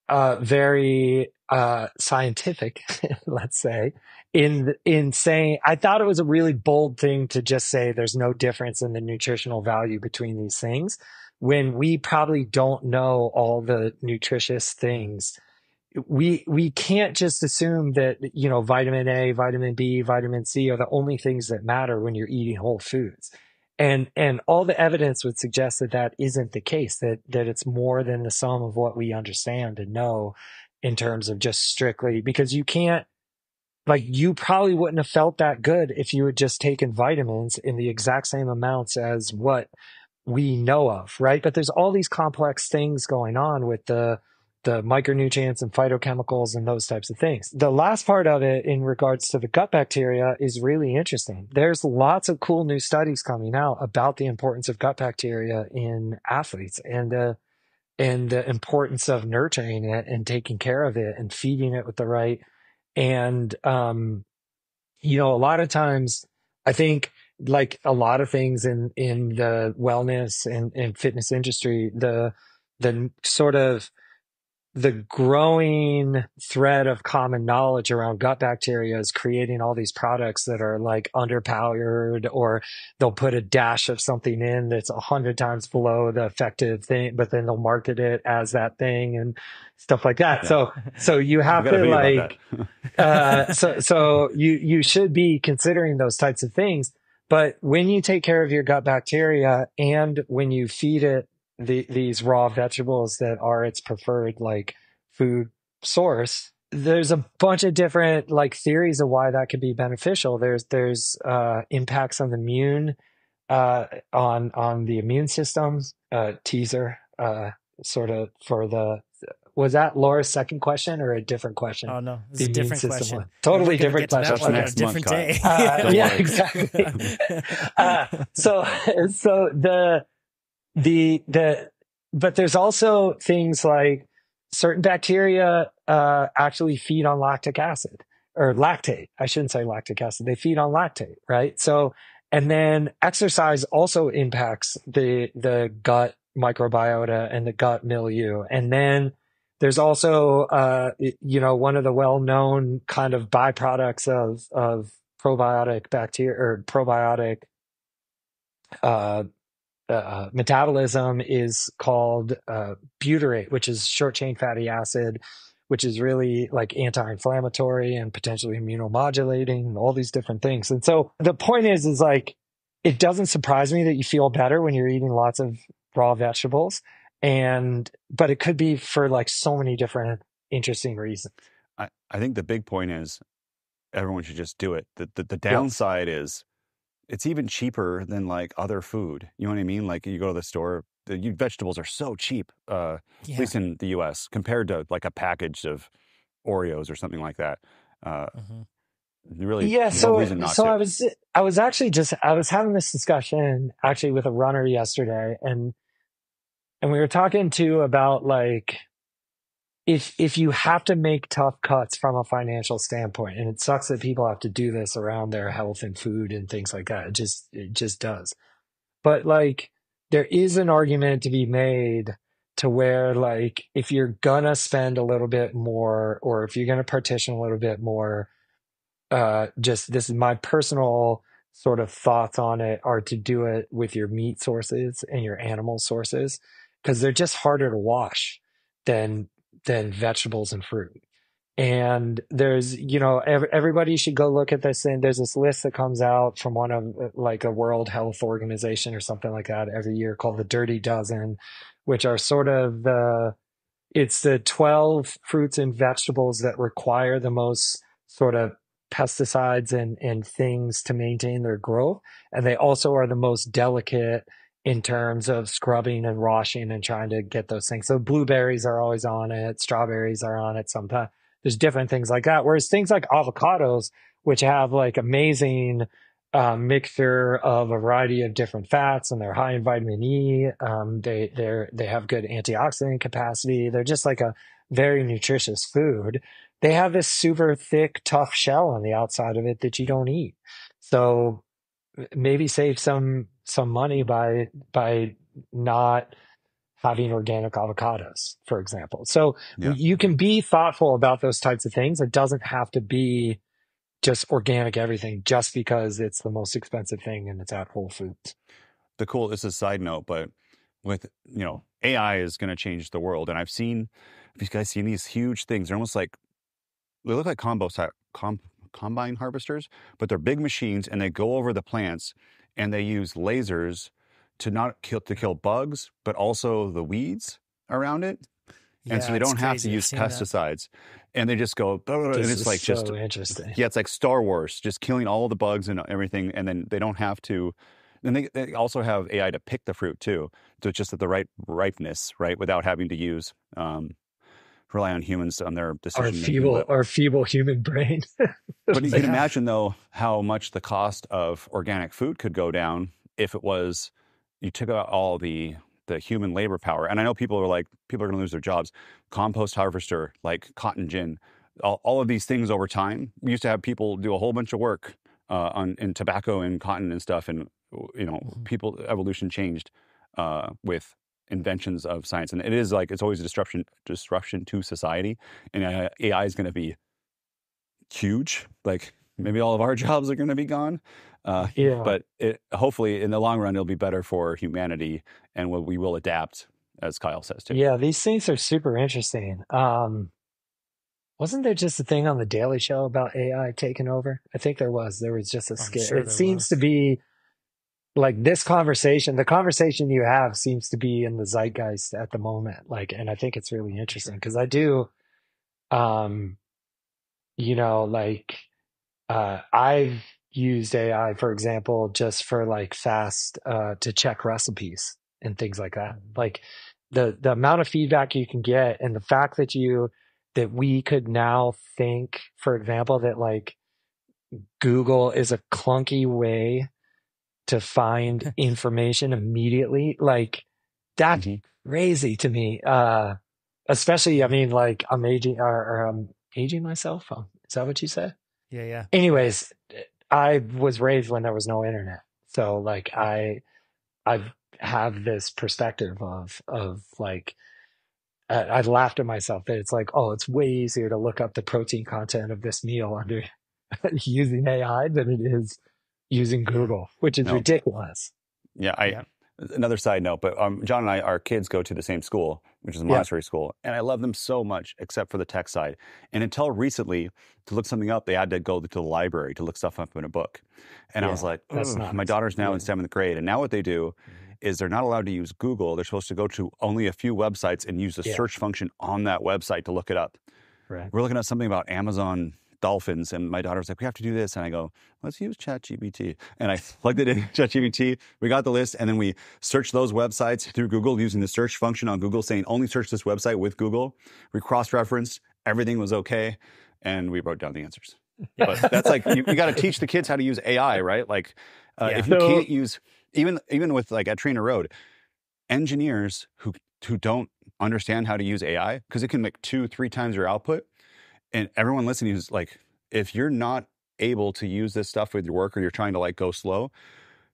uh, very uh, scientific, let's say. In, in saying, I thought it was a really bold thing to just say there's no difference in the nutritional value between these things when we probably don't know all the nutritious things. We, we can't just assume that, you know, vitamin A, vitamin B, vitamin C are the only things that matter when you're eating whole foods. And, and all the evidence would suggest that that isn't the case, that, that it's more than the sum of what we understand and know in terms of just strictly, because you can't, like you probably wouldn't have felt that good if you had just taken vitamins in the exact same amounts as what we know of, right? But there's all these complex things going on with the, the micronutrients and phytochemicals and those types of things. The last part of it in regards to the gut bacteria is really interesting. There's lots of cool new studies coming out about the importance of gut bacteria in athletes and the, and the importance of nurturing it and taking care of it and feeding it with the right. And, um, you know, a lot of times I think like a lot of things in, in the wellness and, and fitness industry, the, the sort of the growing thread of common knowledge around gut bacteria is creating all these products that are like underpowered, or they'll put a dash of something in that's a hundred times below the effective thing, but then they'll market it as that thing and stuff like that. Yeah. So, so you have to like, uh, so, so you, you should be considering those types of things. But when you take care of your gut bacteria and when you feed it The, these raw vegetables that are its preferred like food source, there's a bunch of different like theories of why that could be beneficial. There's there's uh, impacts on the immune, uh, on on the immune systems. Uh, teaser, uh, sort of for the was that Laura's second question or a different question? Oh no, it's a different question. One. Totally different question. That's next month. Uh, yeah, exactly. uh, so so the. The, the, but there's also things like certain bacteria, uh, actually feed on lactic acid or lactate. I shouldn't say lactic acid. They feed on lactate, right? So, and then exercise also impacts the, the gut microbiota and the gut milieu. And then there's also, uh, you know, one of the well-known kind of byproducts of, of probiotic bacteria or probiotic, uh, Uh, metabolism is called uh, butyrate, which is short-chain fatty acid, which is really like anti-inflammatory and potentially immunomodulating and all these different things. And so the point is, is like, it doesn't surprise me that you feel better when you're eating lots of raw vegetables. And, but it could be for like so many different interesting reasons. I, I think the big point is everyone should just do it. The, the, the downside yeah. is it's even cheaper than like other food. You know what I mean? Like you go to the store, the you, vegetables are so cheap, uh, yeah. at least in the U S compared to like a package of Oreos or something like that. Uh, mm-hmm. Really, yeah. No so, reason not so to. I was, I was actually just, I was having this discussion actually with a runner yesterday, and and we were talking too about like if if you have to make tough cuts from a financial standpoint, and it sucks that people have to do this around their health and food and things like that, it just it just does. But like there is an argument to be made to where like if you're gonna spend a little bit more, or if you're gonna partition a little bit more, uh just this is my personal sort of thoughts on it, are to do it with your meat sources and your animal sources, because they're just harder to wash than than vegetables and fruit. And there's, you know, every, everybody should go look at this. And there's this list that comes out from one of like a World Health Organization or something like that every year called the Dirty Dozen, which are sort of the, it's the twelve fruits and vegetables that require the most sort of pesticides and, and things to maintain their growth. And they also are the most delicate in terms of scrubbing and washing and trying to get those things. So blueberries are always on it. Strawberries are on it sometimes. There's different things like that. Whereas things like avocados, which have like amazing uh, mixture of a variety of different fats, and they're high in vitamin E. Um, they, they're, they have good antioxidant capacity. They're just like a very nutritious food. They have this super thick, tough shell on the outside of it that you don't eat. So maybe save some some money by by not having organic avocados, for example. So yeah. you can be thoughtful about those types of things. It doesn't have to be just organic everything just because it's the most expensive thing and it's at Whole Foods. The cool, this is a side note, but with, you know, A I is going to change the world. And I've seen, have you guys seen these huge things? They're almost like, they look like combo com, combine harvesters, but they're big machines and they go over the plants. And they use lasers to not kill, to kill bugs, but also the weeds around it. Yeah, and so they don't have to use pesticides. That. And they just go, blah, blah, blah, and it's like so just interesting. Yeah, it's like Star Wars, just killing all the bugs and everything. And then they don't have to. And they, they also have A I to pick the fruit too, so it's just at the right ripeness, right, without having to use um, rely on humans on their decision. Our feeble, but, our feeble human brain. But you can imagine though, how much the cost of organic food could go down if it was, you took out all the, the human labor power. And I know people are like, people are gonna lose their jobs. Compost harvester, like cotton gin, all, all of these things over time. We used to have people do a whole bunch of work uh, on in tobacco and cotton and stuff. And you know, mm-hmm. people, evolution changed uh, with inventions of science. And it is like, it's always a disruption, disruption to society. And uh, A I is going to be huge. Like maybe all of our jobs are going to be gone. Uh, yeah. But it, hopefully in the long run, it'll be better for humanity, and we will adapt, as Kyle says too. Yeah, these things are super interesting. Um, wasn't there just a thing on the Daily Show about A I taking over? I think there was. There was just a skit. Sure it seems was. to be like this conversation, the conversation you have seems to be in the zeitgeist at the moment. Like, and I think it's really interesting because I do, um, you know, like uh, I've used A I, for example, just for like fast uh, to check recipes and things like that. Like the, the amount of feedback you can get, and the fact that you, that we could now think, for example, that like Google is a clunky way to find information immediately. Like that's mm-hmm. crazy to me. Uh, especially, I mean, like I'm aging or, or I'm aging myself. Oh, is that what you said? Yeah. Yeah. Anyways, I was raised when there was no internet. So like I, I've, have this perspective of of like uh, I've laughed at myself that it's like, oh, it's way easier to look up the protein content of this meal under using A I than it is using Google, which is no. ridiculous. Yeah, I yeah. another side note, but um, John and I, our kids go to the same school, which is a Montessori yeah. school, and I love them so much, except for the tech side. And until recently, to look something up, they had to go to the library to look stuff up in a book. And yeah, I was like, that's not my daughter's now yeah. in seventh grade, and now what they do. Is they're not allowed to use Google. They're supposed to go to only a few websites and use the yeah. search function on that website to look it up. Right. We're looking at something about Amazon dolphins, and my daughter's like, we have to do this. And I go, let's use ChatGPT. And I plugged it in, ChatGPT. We got the list, and then we searched those websites through Google using the search function on Google, saying only search this website with Google. We cross-referenced, everything was okay, and we wrote down the answers. But that's like, you, you gotta teach the kids how to use A I, right? Like, uh, yeah. if you so, can't use... Even even with like at TrainerRoad, engineers who who don't understand how to use A I, because it can make two, three times your output. And everyone listening is like, if you're not able to use this stuff with your work, or you're trying to like go slow,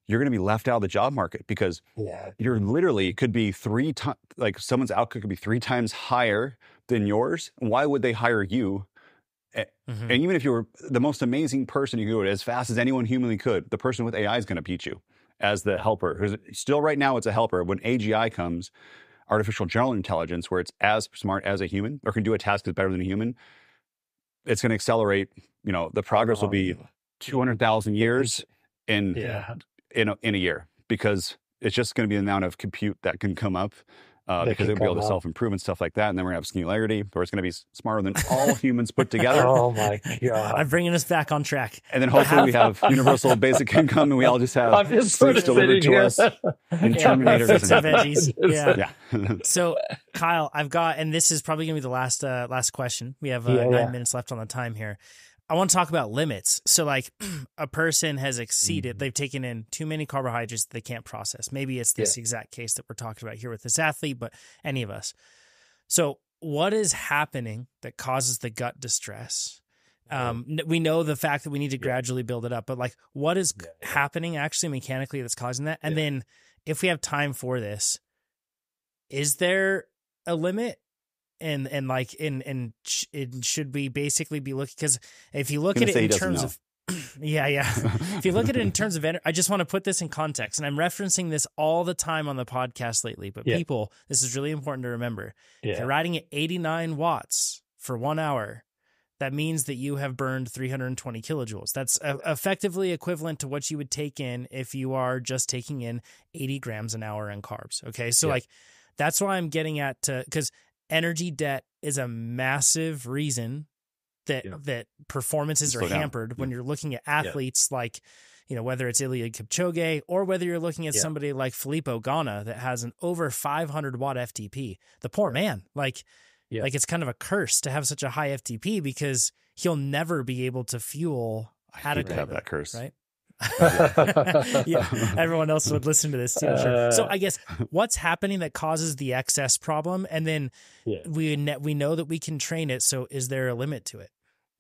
you're going to be left out of the job market, because yeah. you're literally could be three times, like someone's output could be three times higher than yours. Why would they hire you? Mm-hmm. And even if you were the most amazing person, you could do it as fast as anyone humanly could, the person with A I is going to beat you. As the helper, who's still right now, it's a helper. When A G I comes, artificial general intelligence, where it's as smart as a human or can do a task that's better than a human, it's going to accelerate. You know, the progress will be two hundred thousand years in yeah. in a, in a year, because it's just going to be the amount of compute that can come up uh, because it'll be able to self improve and stuff like that. And then we're going to have singularity, where it's going to be smarter than all humans put together. Oh my god! I'm bringing us back on track. And then hopefully we have universal basic income, and we all just have just fruits delivered to here. us. And yeah, Terminator doesn't veggies. Yeah. yeah. So Kyle, I've got, and this is probably going to be the last uh, last question. We have uh, yeah, nine yeah. minutes left on the time here. I want to talk about limits. So like a person has exceeded, mm-hmm. they've taken in too many carbohydrates that they can't process. Maybe it's this yeah. exact case that we're talking about here with this athlete, but any of us. So what is happening that causes the gut distress? Um, we know the fact that we need to yeah. gradually build it up, but like what is yeah, yeah. happening actually mechanically that's causing that? And yeah. then if we have time for this, is there a limit? And, and like, in, and sh it should we basically be looking, cause if you look at it in terms of, yeah, yeah. if you look at it in terms of, I just want to put this in context, and I'm referencing this all the time on the podcast lately, but yeah. people, this is really important to remember. Yeah. If you're riding at eighty-nine watts for one hour, that means that you have burned three hundred twenty kilojoules. That's a, effectively equivalent to what you would take in if you are just taking in eighty grams an hour in carbs. Okay. So yeah. like, that's why I'm getting at, to, cause energy debt is a massive reason that yeah. that performances Slow are down. hampered yeah. when you're looking at athletes yeah. like, you know, whether it's Ilya Kipchoge or whether you're looking at yeah. somebody like Filippo Ganna that has an over five hundred watt F T P. The poor man, like, yeah. like it's kind of a curse to have such a high F T P, because he'll never be able to fuel adequately. I have that curse, right? yeah, everyone else would listen to this too. I'm sure. uh, so I guess what's happening that causes the excess problem, and then yeah. we we know that we can train it. So is there a limit to it?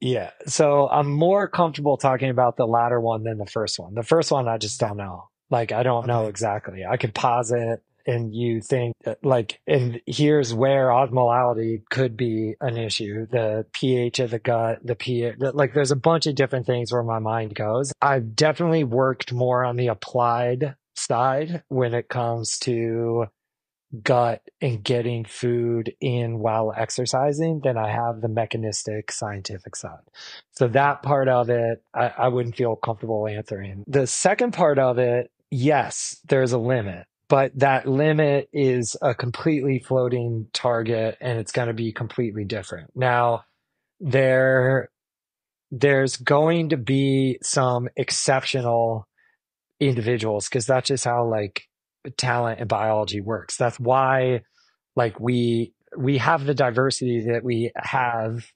Yeah. So I'm more comfortable talking about the latter one than the first one. The first one I just don't know. Like I don't okay. know exactly. I could pause it and you think that, like, and here's where osmolality could be an issue, the pH of the gut, the pH, like there's a bunch of different things where my mind goes. I've definitely worked more on the applied side when it comes to gut and getting food in while exercising than I have the mechanistic scientific side. So that part of it, I, I wouldn't feel comfortable answering. The second part of it, yes, there's a limit, but that limit is a completely floating target and it's going to be completely different. Now, there, there's going to be some exceptional individuals because that's just how like talent and biology works. That's why like we we have the diversity that we have,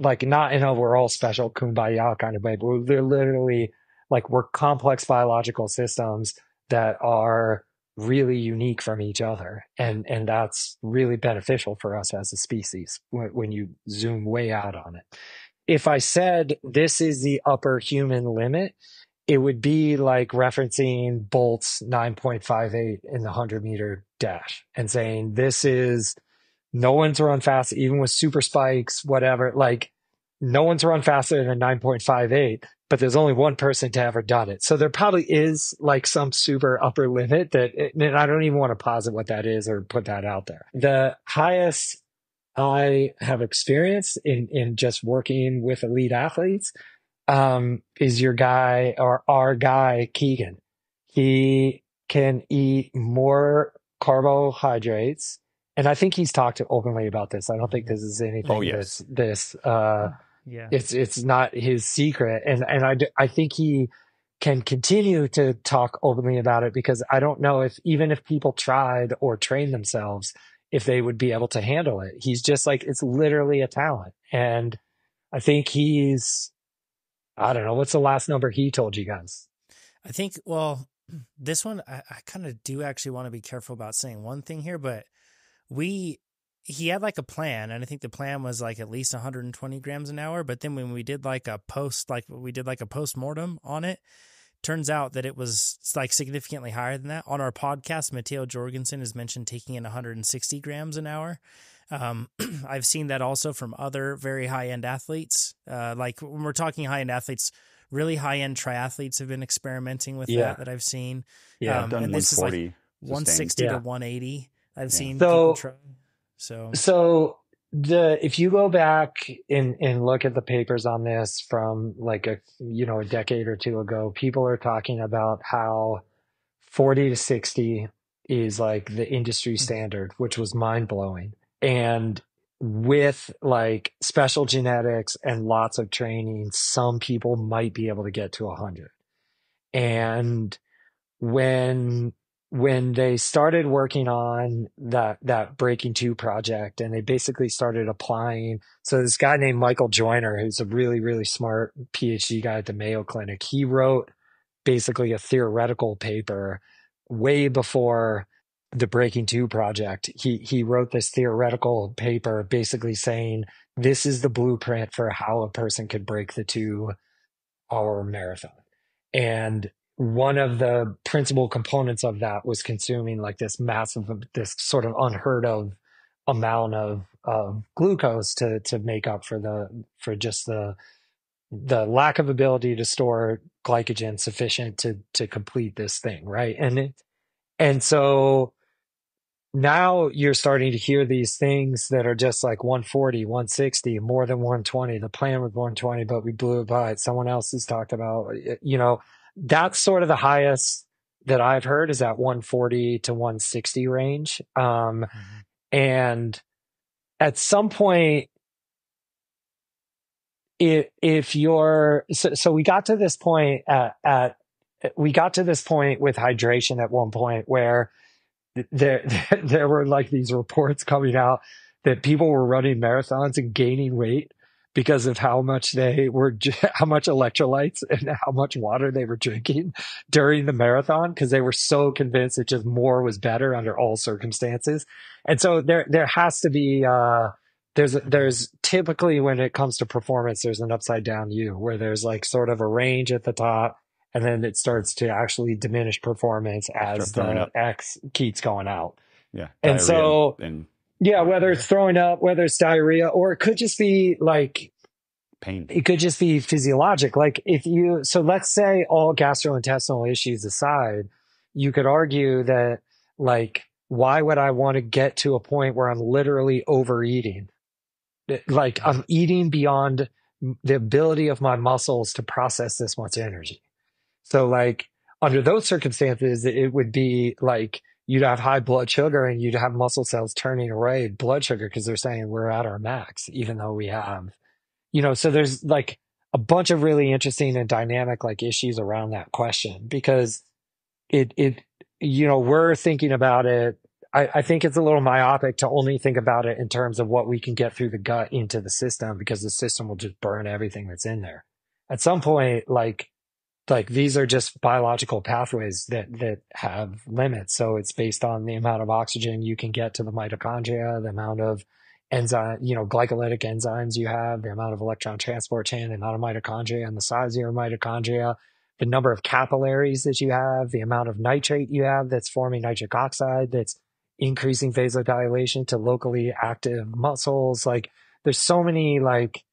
like not in a we're all special kumbaya kind of way, but they're literally like we're complex biological systems that are really unique from each other, and and that's really beneficial for us as a species when, when you zoom way out on it. If I said this is the upper human limit, it would be like referencing Bolt's nine point five eight in the one hundred meter dash and saying, this is, no one's run fast, even with super spikes, whatever, like no one's run faster than nine point five eight, but there's only one person to ever done it. So there probably is like some super upper limit that, it, and I don't even want to posit what that is or put that out there. The highest I have experienced in, in just working with elite athletes Um, is your guy or our guy, Keegan. He can eat more carbohydrates. And I think he's talked openly about this. I don't think this is anything. Oh, yes. This, this, uh, yeah. it's, it's not his secret. And, and I, I think he can continue to talk openly about it because I don't know if even if people tried or trained themselves, if they would be able to handle it. He's just like, it's literally a talent. And I think he's, I don't know. What's the last number he told you guys? I think, well, this one, I, I kind of do actually want to be careful about saying one thing here, but we, he had like a plan. And I think the plan was like at least one hundred twenty grams an hour. But then when we did like a post, like we did like a post-mortem on it, turns out that it was like significantly higher than that. On our podcast, Matteo Jorgensen has mentioned taking in one hundred sixty grams an hour. Um, I've seen that also from other very high-end athletes. Uh, like when we're talking high-end athletes, really high-end triathletes have been experimenting with yeah. that that I've seen. Yeah, um, done and this is like one sixty yeah. to one eighty. I've yeah. seen so, people try. So, so the if you go back and and look at the papers on this from like a you know a decade or two ago, people are talking about how forty to sixty is like the industry standard, which was mind-blowing. And with like special genetics and lots of training, some people might be able to get to one hundred. And when when they started working on that that Breaking Two project, and they basically started applying, so this guy named Michael Joyner, who's a really really smart PhD guy at the Mayo Clinic, he wrote basically a theoretical paper way before the Breaking Two project. He he wrote this theoretical paper basically saying this is the blueprint for how a person could break the two-hour marathon. And one of the principal components of that was consuming like this massive, this sort of unheard of amount of of glucose to to make up for the for just the the lack of ability to store glycogen sufficient to to complete this thing, right? And it, and so now you're starting to hear these things that are just like one forty, one sixty, more than one twenty. The plan was one twenty, but we blew it by it. Someone else has talked about, you know, that's sort of the highest that I've heard is that one forty to one sixty range. Um, mm-hmm. And at some point, if, if you're, so, so we got to this point at, at we got to this point with hydration at one point where there, there were like these reports coming out that people were running marathons and gaining weight because of how much they were, how much electrolytes and how much water they were drinking during the marathon. Cause they were so convinced that just more was better under all circumstances. And so there, there has to be, uh, there's, there's typically when it comes to performance, there's an upside down U where there's like sort of a range at the top. And then it starts to actually diminish performance as the X keeps going out. Yeah. And so, and, yeah, whether it's throwing up, whether it's diarrhea, or it could just be like pain. It could just be physiologic. Like if you, so let's say all gastrointestinal issues aside, you could argue that like, why would I want to get to a point where I'm literally overeating? Like I'm eating beyond the ability of my muscles to process this much energy. So like under those circumstances, it would be like you'd have high blood sugar and you'd have muscle cells turning away blood sugar because they're saying we're at our max, even though we have, you know, so there's like a bunch of really interesting and dynamic like issues around that question because it, it, you know, we're thinking about it. I, I think it's a little myopic to only think about it in terms of what we can get through the gut into the system because the system will just burn everything that's in there. At some point, like, like these are just biological pathways that, that have limits. So it's based on the amount of oxygen you can get to the mitochondria, the amount of enzyme, you know, glycolytic enzymes you have, the amount of electron transport chain, the amount of mitochondria and the size of your mitochondria, the number of capillaries that you have, the amount of nitrate you have that's forming nitric oxide, that's increasing vasodilation to locally active muscles. Like there's so many like,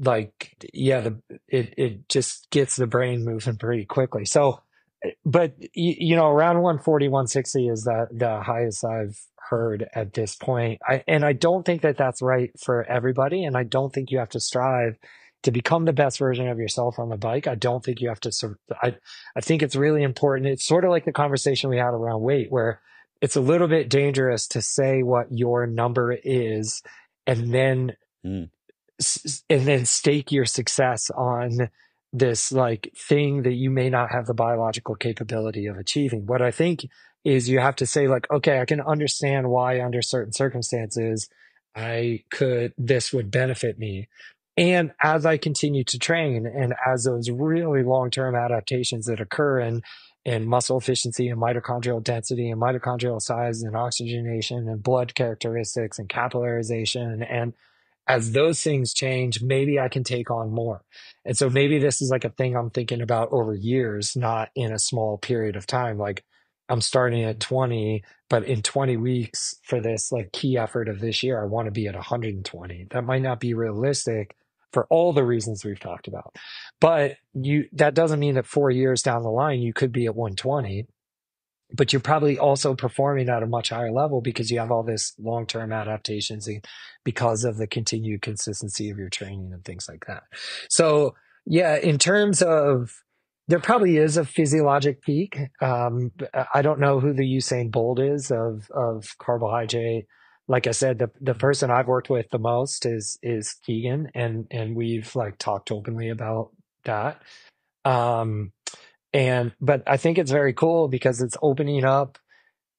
like, yeah, the, it, it just gets the brain moving pretty quickly. So, but you, you know, around one forty, one sixty is the, the highest I've heard at this point. I, and I don't think that that's right for everybody. And I don't think you have to strive to become the best version of yourself on the bike. I don't think you have to, I, I think it's really important. It's sort of like the conversation we had around weight, where it's a little bit dangerous to say what your number is and then, mm. and then stake your success on this like thing that you may not have the biological capability of achieving. What I think is you have to say like, okay, I can understand why under certain circumstances I could, this would benefit me. And as I continue to train and as those really long-term adaptations that occur in, in muscle efficiency and mitochondrial density and mitochondrial size and oxygenation and blood characteristics and capillarization, and as those things change, maybe I can take on more. And so maybe this is like a thing I'm thinking about over years, not in a small period of time. Like I'm starting at twenty, but in twenty weeks for this like key effort of this year, I want to be at one hundred twenty. That might not be realistic for all the reasons we've talked about, but you, that doesn't mean that four years down the line, you could be at one twenty, but you're probably also performing at a much higher level because you have all this long-term adaptations because of the continued consistency of your training and things like that. So yeah, in terms of, there probably is a physiologic peak. Um, I don't know who the Usain Bolt is of, of carbohydrate. Like I said, the, the person I've worked with the most is, is Keegan. And, and we've like talked openly about that. Um, And, but I think it's very cool because it's opening up,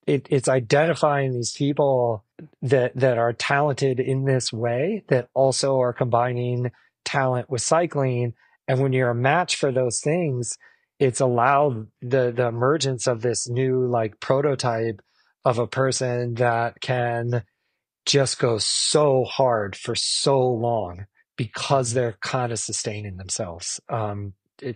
it, it's identifying these people that, that are talented in this way that also are combining talent with cycling. And when you're a match for those things, it's allowed the, the emergence of this new like prototype of a person that can just go so hard for so long because they're kind of sustaining themselves, um,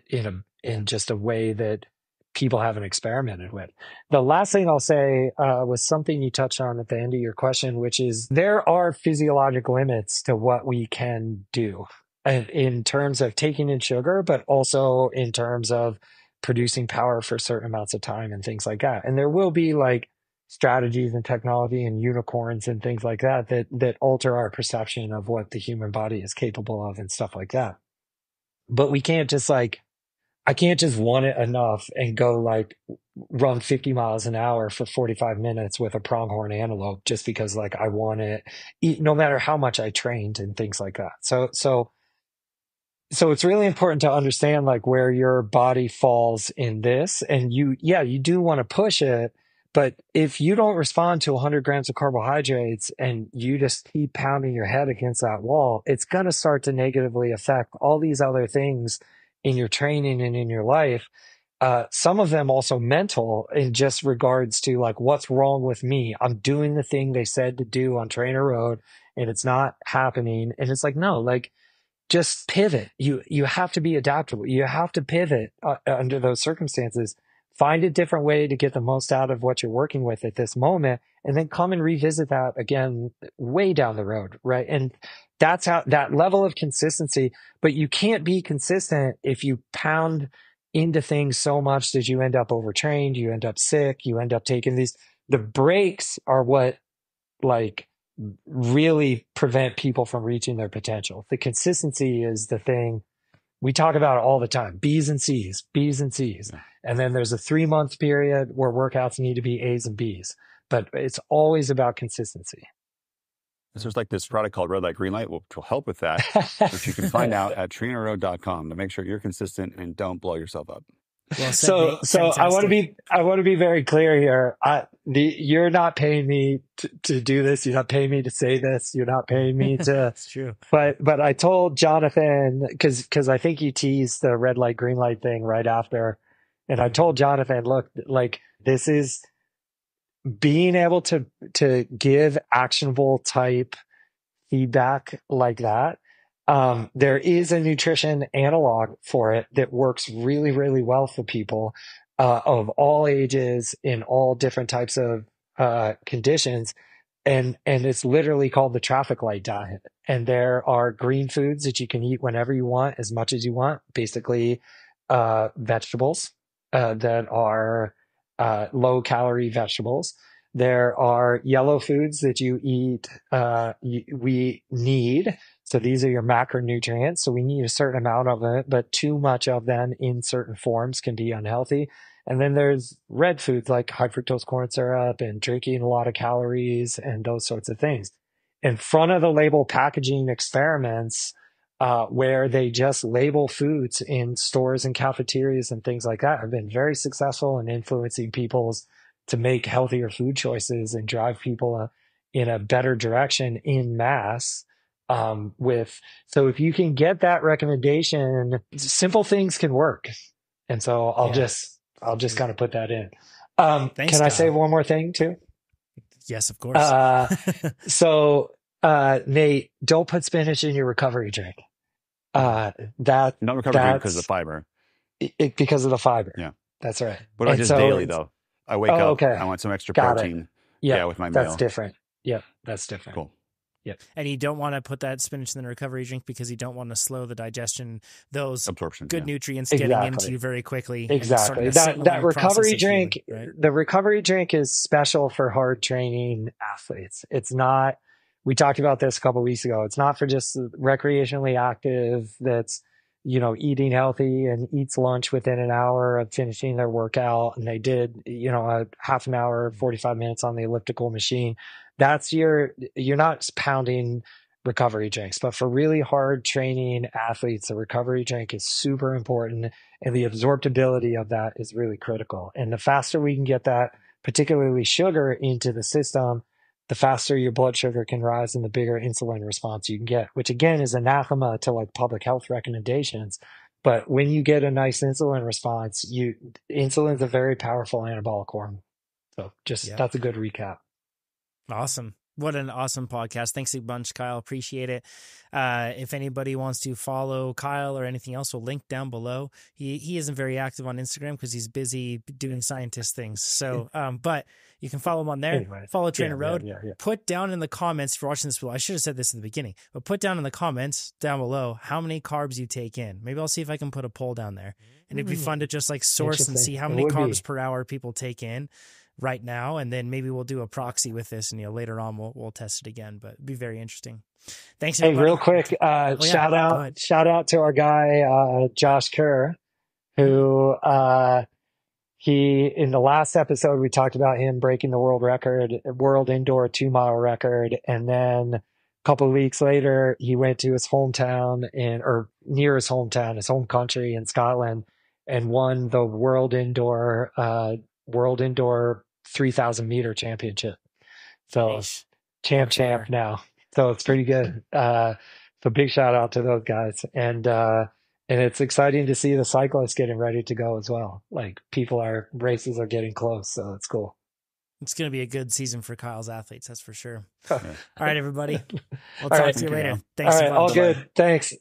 in a, in just a way that people haven't experimented with. The last thing I'll say uh, was something you touched on at the end of your question, which is there are physiologic limits to what we can do in, in terms of taking in sugar, but also in terms of producing power for certain amounts of time and things like that. And there will be like strategies and technology and unicorns and things like that, that, that alter our perception of what the human body is capable of and stuff like that. But we can't just like, I can't just want it enough and go like run fifty miles an hour for forty-five minutes with a pronghorn antelope just because like I want it, no matter how much I trained and things like that. So, so, so it's really important to understand like where your body falls in this, and you, yeah, you do want to push it, but if you don't respond to one hundred grams of carbohydrates and you just keep pounding your head against that wall, it's going to start to negatively affect all these other things in your training and in your life, uh, some of them also mental in just regards to like, what's wrong with me? I'm doing the thing they said to do on Trainer Road and it's not happening. And it's like, no, like just pivot. You, you have to be adaptable. You have to pivot uh, under those circumstances. Find a different way to get the most out of what you're working with at this moment, and then come and revisit that again way down the road, right? And that's how, that level of consistency. But you can't be consistent if you pound into things so much that you end up overtrained, you end up sick, you end up taking these, the breaks are what like really prevent people from reaching their potential. The consistency is the thing. We talk about it all the time, B's and C's, B's and C's. And then there's a three month period where workouts need to be A's and B's, but it's always about consistency. So there's like this product called Red Light Green Light, which will help with that, which you can find out at trainer road dot com to make sure you're consistent and don't blow yourself up. Well, so, so I want to be, I want to be very clear here. I, the, you're not paying me to, to do this. You're not paying me to say this. You're not paying me to, it's true. But, but I told Jonathan, cause, cause I think you teased the red light, green light thing right after. And I told Jonathan, look, like this is being able to, to give actionable type feedback like that. Um, there is a nutrition analog for it that works really, really well for people, uh, of all ages in all different types of, uh, conditions. And, and it's literally called the traffic light diet. And there are green foods that you can eat whenever you want, as much as you want, basically, uh, vegetables, uh, that are, uh, low calorie vegetables. There are yellow foods that you eat, uh, y- we need. So these are your macronutrients. So we need a certain amount of it, but too much of them in certain forms can be unhealthy. And then there's red foods like high fructose corn syrup and drinking a lot of calories and those sorts of things. In front of the label packaging experiments, uh, where they just label foods in stores and cafeterias and things like that, have been very successful in influencing people's to make healthier food choices and drive people in a better direction in mass. Um, with, so if you can get that recommendation, simple things can work. And so I'll yeah. just, I'll just kind of put that in. Um, Thanks, can I God. say one more thing too? Yes, of course. uh, so, uh, Nate, don't put spinach in your recovery drink. Uh, that, not recovery drink because of the fiber. It, because of the fiber. Yeah. That's right. But I just so, daily though. I wake oh, up, okay. I want some extra Got protein yep. yeah, with my meal. That's different. Yeah, that's different. Cool. Yep. And you don't want to put that spinach in the recovery drink because you don't want to slow the digestion, those absorption, good yeah. nutrients exactly. getting into you very quickly. Exactly. That, that recovery drink, healing, right? The recovery drink is special for hard training athletes. It's not, we talked about this a couple of weeks ago. It's not for just recreationally active that's, you know, eating healthy and eats lunch within an hour of finishing their workout. And they did, you know, a half an hour, forty-five minutes on the elliptical machine. That's your, you're not pounding recovery drinks, but for really hard training athletes, the recovery drink is super important. And the absorptability of that is really critical. And the faster we can get that, particularly sugar, into the system, the faster your blood sugar can rise and the bigger insulin response you can get, which again is anathema to like public health recommendations. But when you get a nice insulin response, you insulin is a very powerful anabolic hormone. So just yeah. that's a good recap. Awesome. What an awesome podcast. Thanks a bunch, Kyle. Appreciate it. Uh, if anybody wants to follow Kyle or anything else, we'll link down below. He he isn't very active on Instagram because he's busy doing scientist things. So, um, but you can follow him on there. Anyway, follow Trainer yeah, Road. Yeah, yeah, yeah. Put down in the comments if you're watching this below. I should have said this in the beginning, but put down in the comments down below how many carbs you take in. Maybe I'll see if I can put a poll down there. And it'd be fun to just like source and see how many carbs be. per hour people take in right now, and then maybe we'll do a proxy with this, and you know later on we'll we'll test it again. But it'd be very interesting. Thanks. Hey, everybody. Real quick, uh, oh, yeah, shout out shout out to our guy uh, Josh Kerr, who uh, he in the last episode we talked about him breaking the world record, world indoor two mile record, and then a couple of weeks later he went to his hometown in or near his hometown, his home country in Scotland, and won the world indoor. Uh, World Indoor three thousand meter championship. So nice. champ, champ now. So it's pretty good. Uh, so big shout out to those guys. And, uh, and it's exciting to see the cyclists getting ready to go as well. Like people are, races are getting close. So it's cool. It's going to be a good season for Kyle's athletes. That's for sure. All right, everybody. We'll talk right. to you later. Thanks. All right, all good. Thanks.